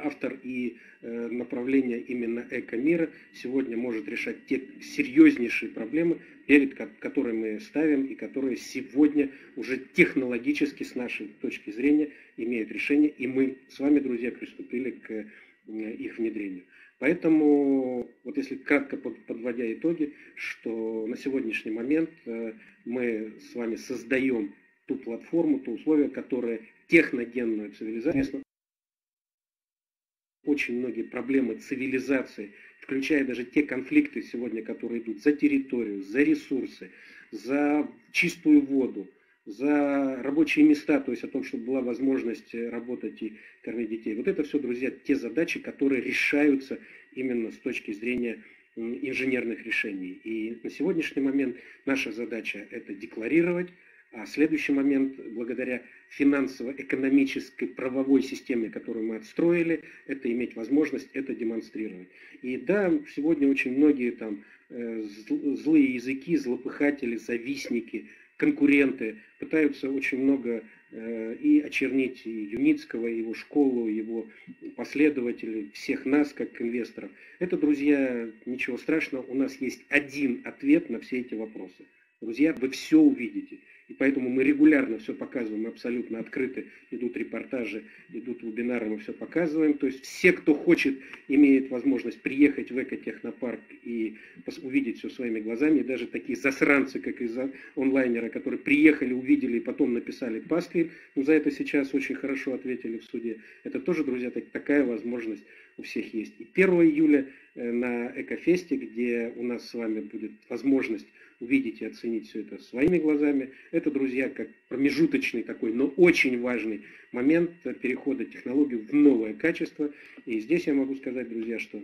автор и э, направление именно Экомира сегодня может решать те серьезнейшие проблемы, перед которыми мы ставим и которые сегодня уже технологически с нашей точки зрения имеют решение, и мы с вами, друзья, приступили к э, их внедрению. Поэтому, вот если кратко под, подводя итоги, что на сегодняшний момент э, мы с вами создаем ту платформу, то условие, которое техногенную цивилизацию, очень многие проблемы цивилизации, включая даже те конфликты сегодня, которые идут за территорию, за ресурсы, за чистую воду, за рабочие места, то есть о том, чтобы была возможность работать и кормить детей. Вот это все, друзья, те задачи, которые решаются именно с точки зрения инженерных решений. И на сегодняшний момент наша задача – это декларировать. А следующий момент, благодаря финансово-экономической правовой системе, которую мы отстроили, это иметь возможность это демонстрировать. И да, сегодня очень многие там злые языки, злопыхатели, завистники, конкуренты пытаются очень много и очернить и Юницкого, и его школу, его последователей, всех нас как инвесторов. Это, друзья, ничего страшного, у нас есть один ответ на все эти вопросы. Друзья, вы все увидите. И поэтому мы регулярно все показываем, абсолютно открыты, идут репортажи, идут вебинары, мы все показываем. То есть все, кто хочет, имеет возможность приехать в экотехнопарк и увидеть все своими глазами. И даже такие засранцы, как из онлайнера, которые приехали, увидели и потом написали пасквиль, ну, за это сейчас очень хорошо ответили в суде. Это тоже, друзья, так, такая возможность у всех есть. И первого июля на Экофесте, где у нас с вами будет возможность увидеть и оценить все это своими глазами. Это, друзья, как промежуточный такой, но очень важный момент перехода технологий в новое качество. И здесь я могу сказать, друзья, что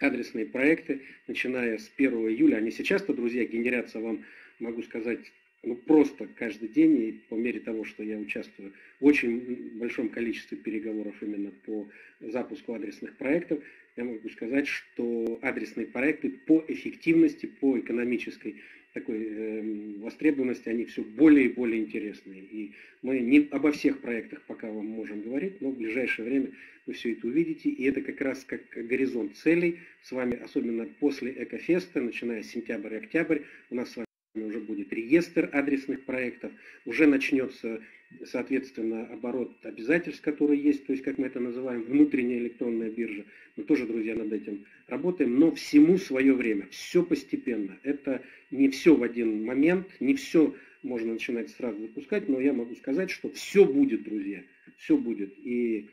адресные проекты, начиная с первого июля, они сейчас-то, друзья, генерятся вам, могу сказать, ну просто каждый день, и по мере того, что я участвую в очень большом количестве переговоров именно по запуску адресных проектов, я могу сказать, что адресные проекты по эффективности, по экономической такой э, востребованности, они все более и более интересные. И мы не обо всех проектах пока вам можем говорить, но в ближайшее время вы все это увидите. И это как раз как горизонт целей с вами, особенно после Экофеста, начиная с сентября и октябрь, у нас с вами уже будет реестр адресных проектов, уже начнется, соответственно, оборот обязательств, которые есть, то есть, как мы это называем, внутренняя электронная биржа. Мы тоже, друзья, над этим работаем, но всему свое время, все постепенно. Это не все в один момент, не все можно начинать сразу запускать, но я могу сказать, что все будет, друзья, все будет. И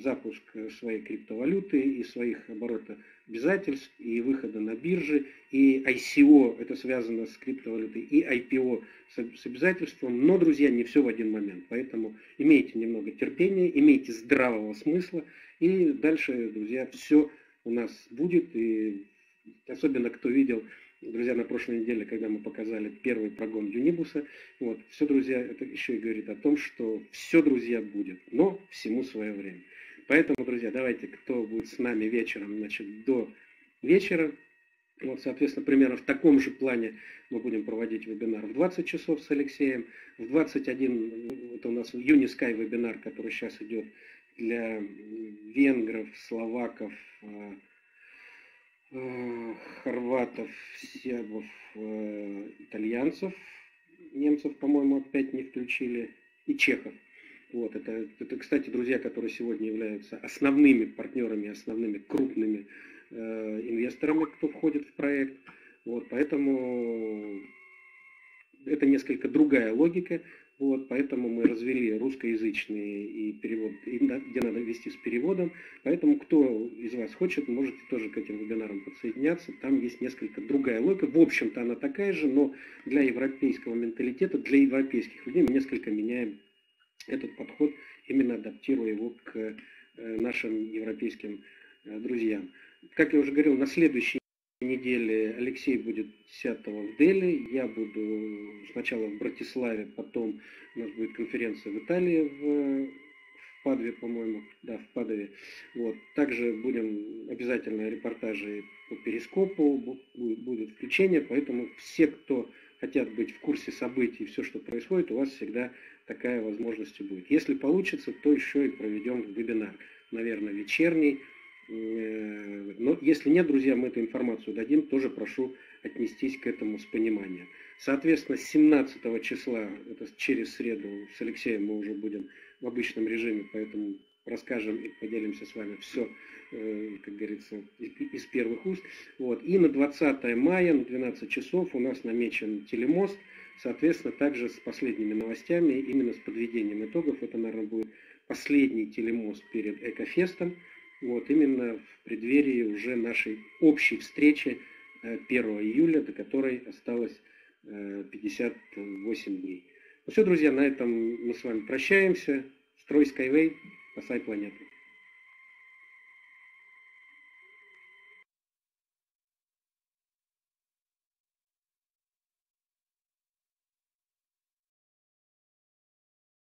запуск своей криптовалюты и своих оборота обязательств, и выхода на биржи, и ай си о, это связано с криптовалютой, и ай пи о с обязательством, но, друзья, не все в один момент. Поэтому имейте немного терпения, имейте здравого смысла, и дальше, друзья, все у нас будет. И особенно кто видел, друзья, на прошлой неделе, когда мы показали первый прогон Юнибуса, вот, все, друзья, это еще и говорит о том, что все, друзья, будет, но всему свое время. Поэтому, друзья, давайте, кто будет с нами вечером, значит, до вечера, вот, соответственно, примерно в таком же плане мы будем проводить вебинар в двадцать часов с Алексеем, в двадцать один, это у нас Юнискай вебинар, который сейчас идет для венгров, словаков, хорватов, сербов, итальянцев, немцев, по-моему, опять не включили, и чехов. Вот, это, это, кстати, друзья, которые сегодня являются основными партнерами, основными крупными э, инвесторами, кто входит в проект. Вот, поэтому это несколько другая логика. Вот, поэтому мы развели русскоязычные и перевод, и, где надо вести с переводом. Поэтому кто из вас хочет, можете тоже к этим вебинарам подсоединяться. Там есть несколько другая логика. В общем-то она такая же, но для европейского менталитета, для европейских людей мы несколько меняем этот подход, именно адаптируя его к нашим европейским друзьям. Как я уже говорил, на следующий недели Алексей будет десятого в Дели, я буду сначала в Братиславе, потом у нас будет конференция в Италии, в, в Падове, по-моему, да, в Падове. Вот. Также будем обязательно репортажи по перископу, будут включения, поэтому все, кто хотят быть в курсе событий, все, что происходит, у вас всегда такая возможность будет. Если получится, то еще и проведем вебинар, наверное, вечерний. Но если нет, друзья, мы эту информацию дадим, тоже прошу отнестись к этому с пониманием. Соответственно, семнадцатого числа, это через среду, с Алексеем мы уже будем в обычном режиме, поэтому расскажем и поделимся с вами все, как говорится, из первых уст. Вот. И на двадцатое мая, на двенадцать часов у нас намечен телемост, соответственно, также с последними новостями, именно с подведением итогов. Это, наверное, будет последний телемост перед Экофестом. Вот именно в преддверии уже нашей общей встречи первого июля, до которой осталось пятьдесят восемь дней. Ну все, друзья, на этом мы с вами прощаемся. Строй Skyway, спасай планету.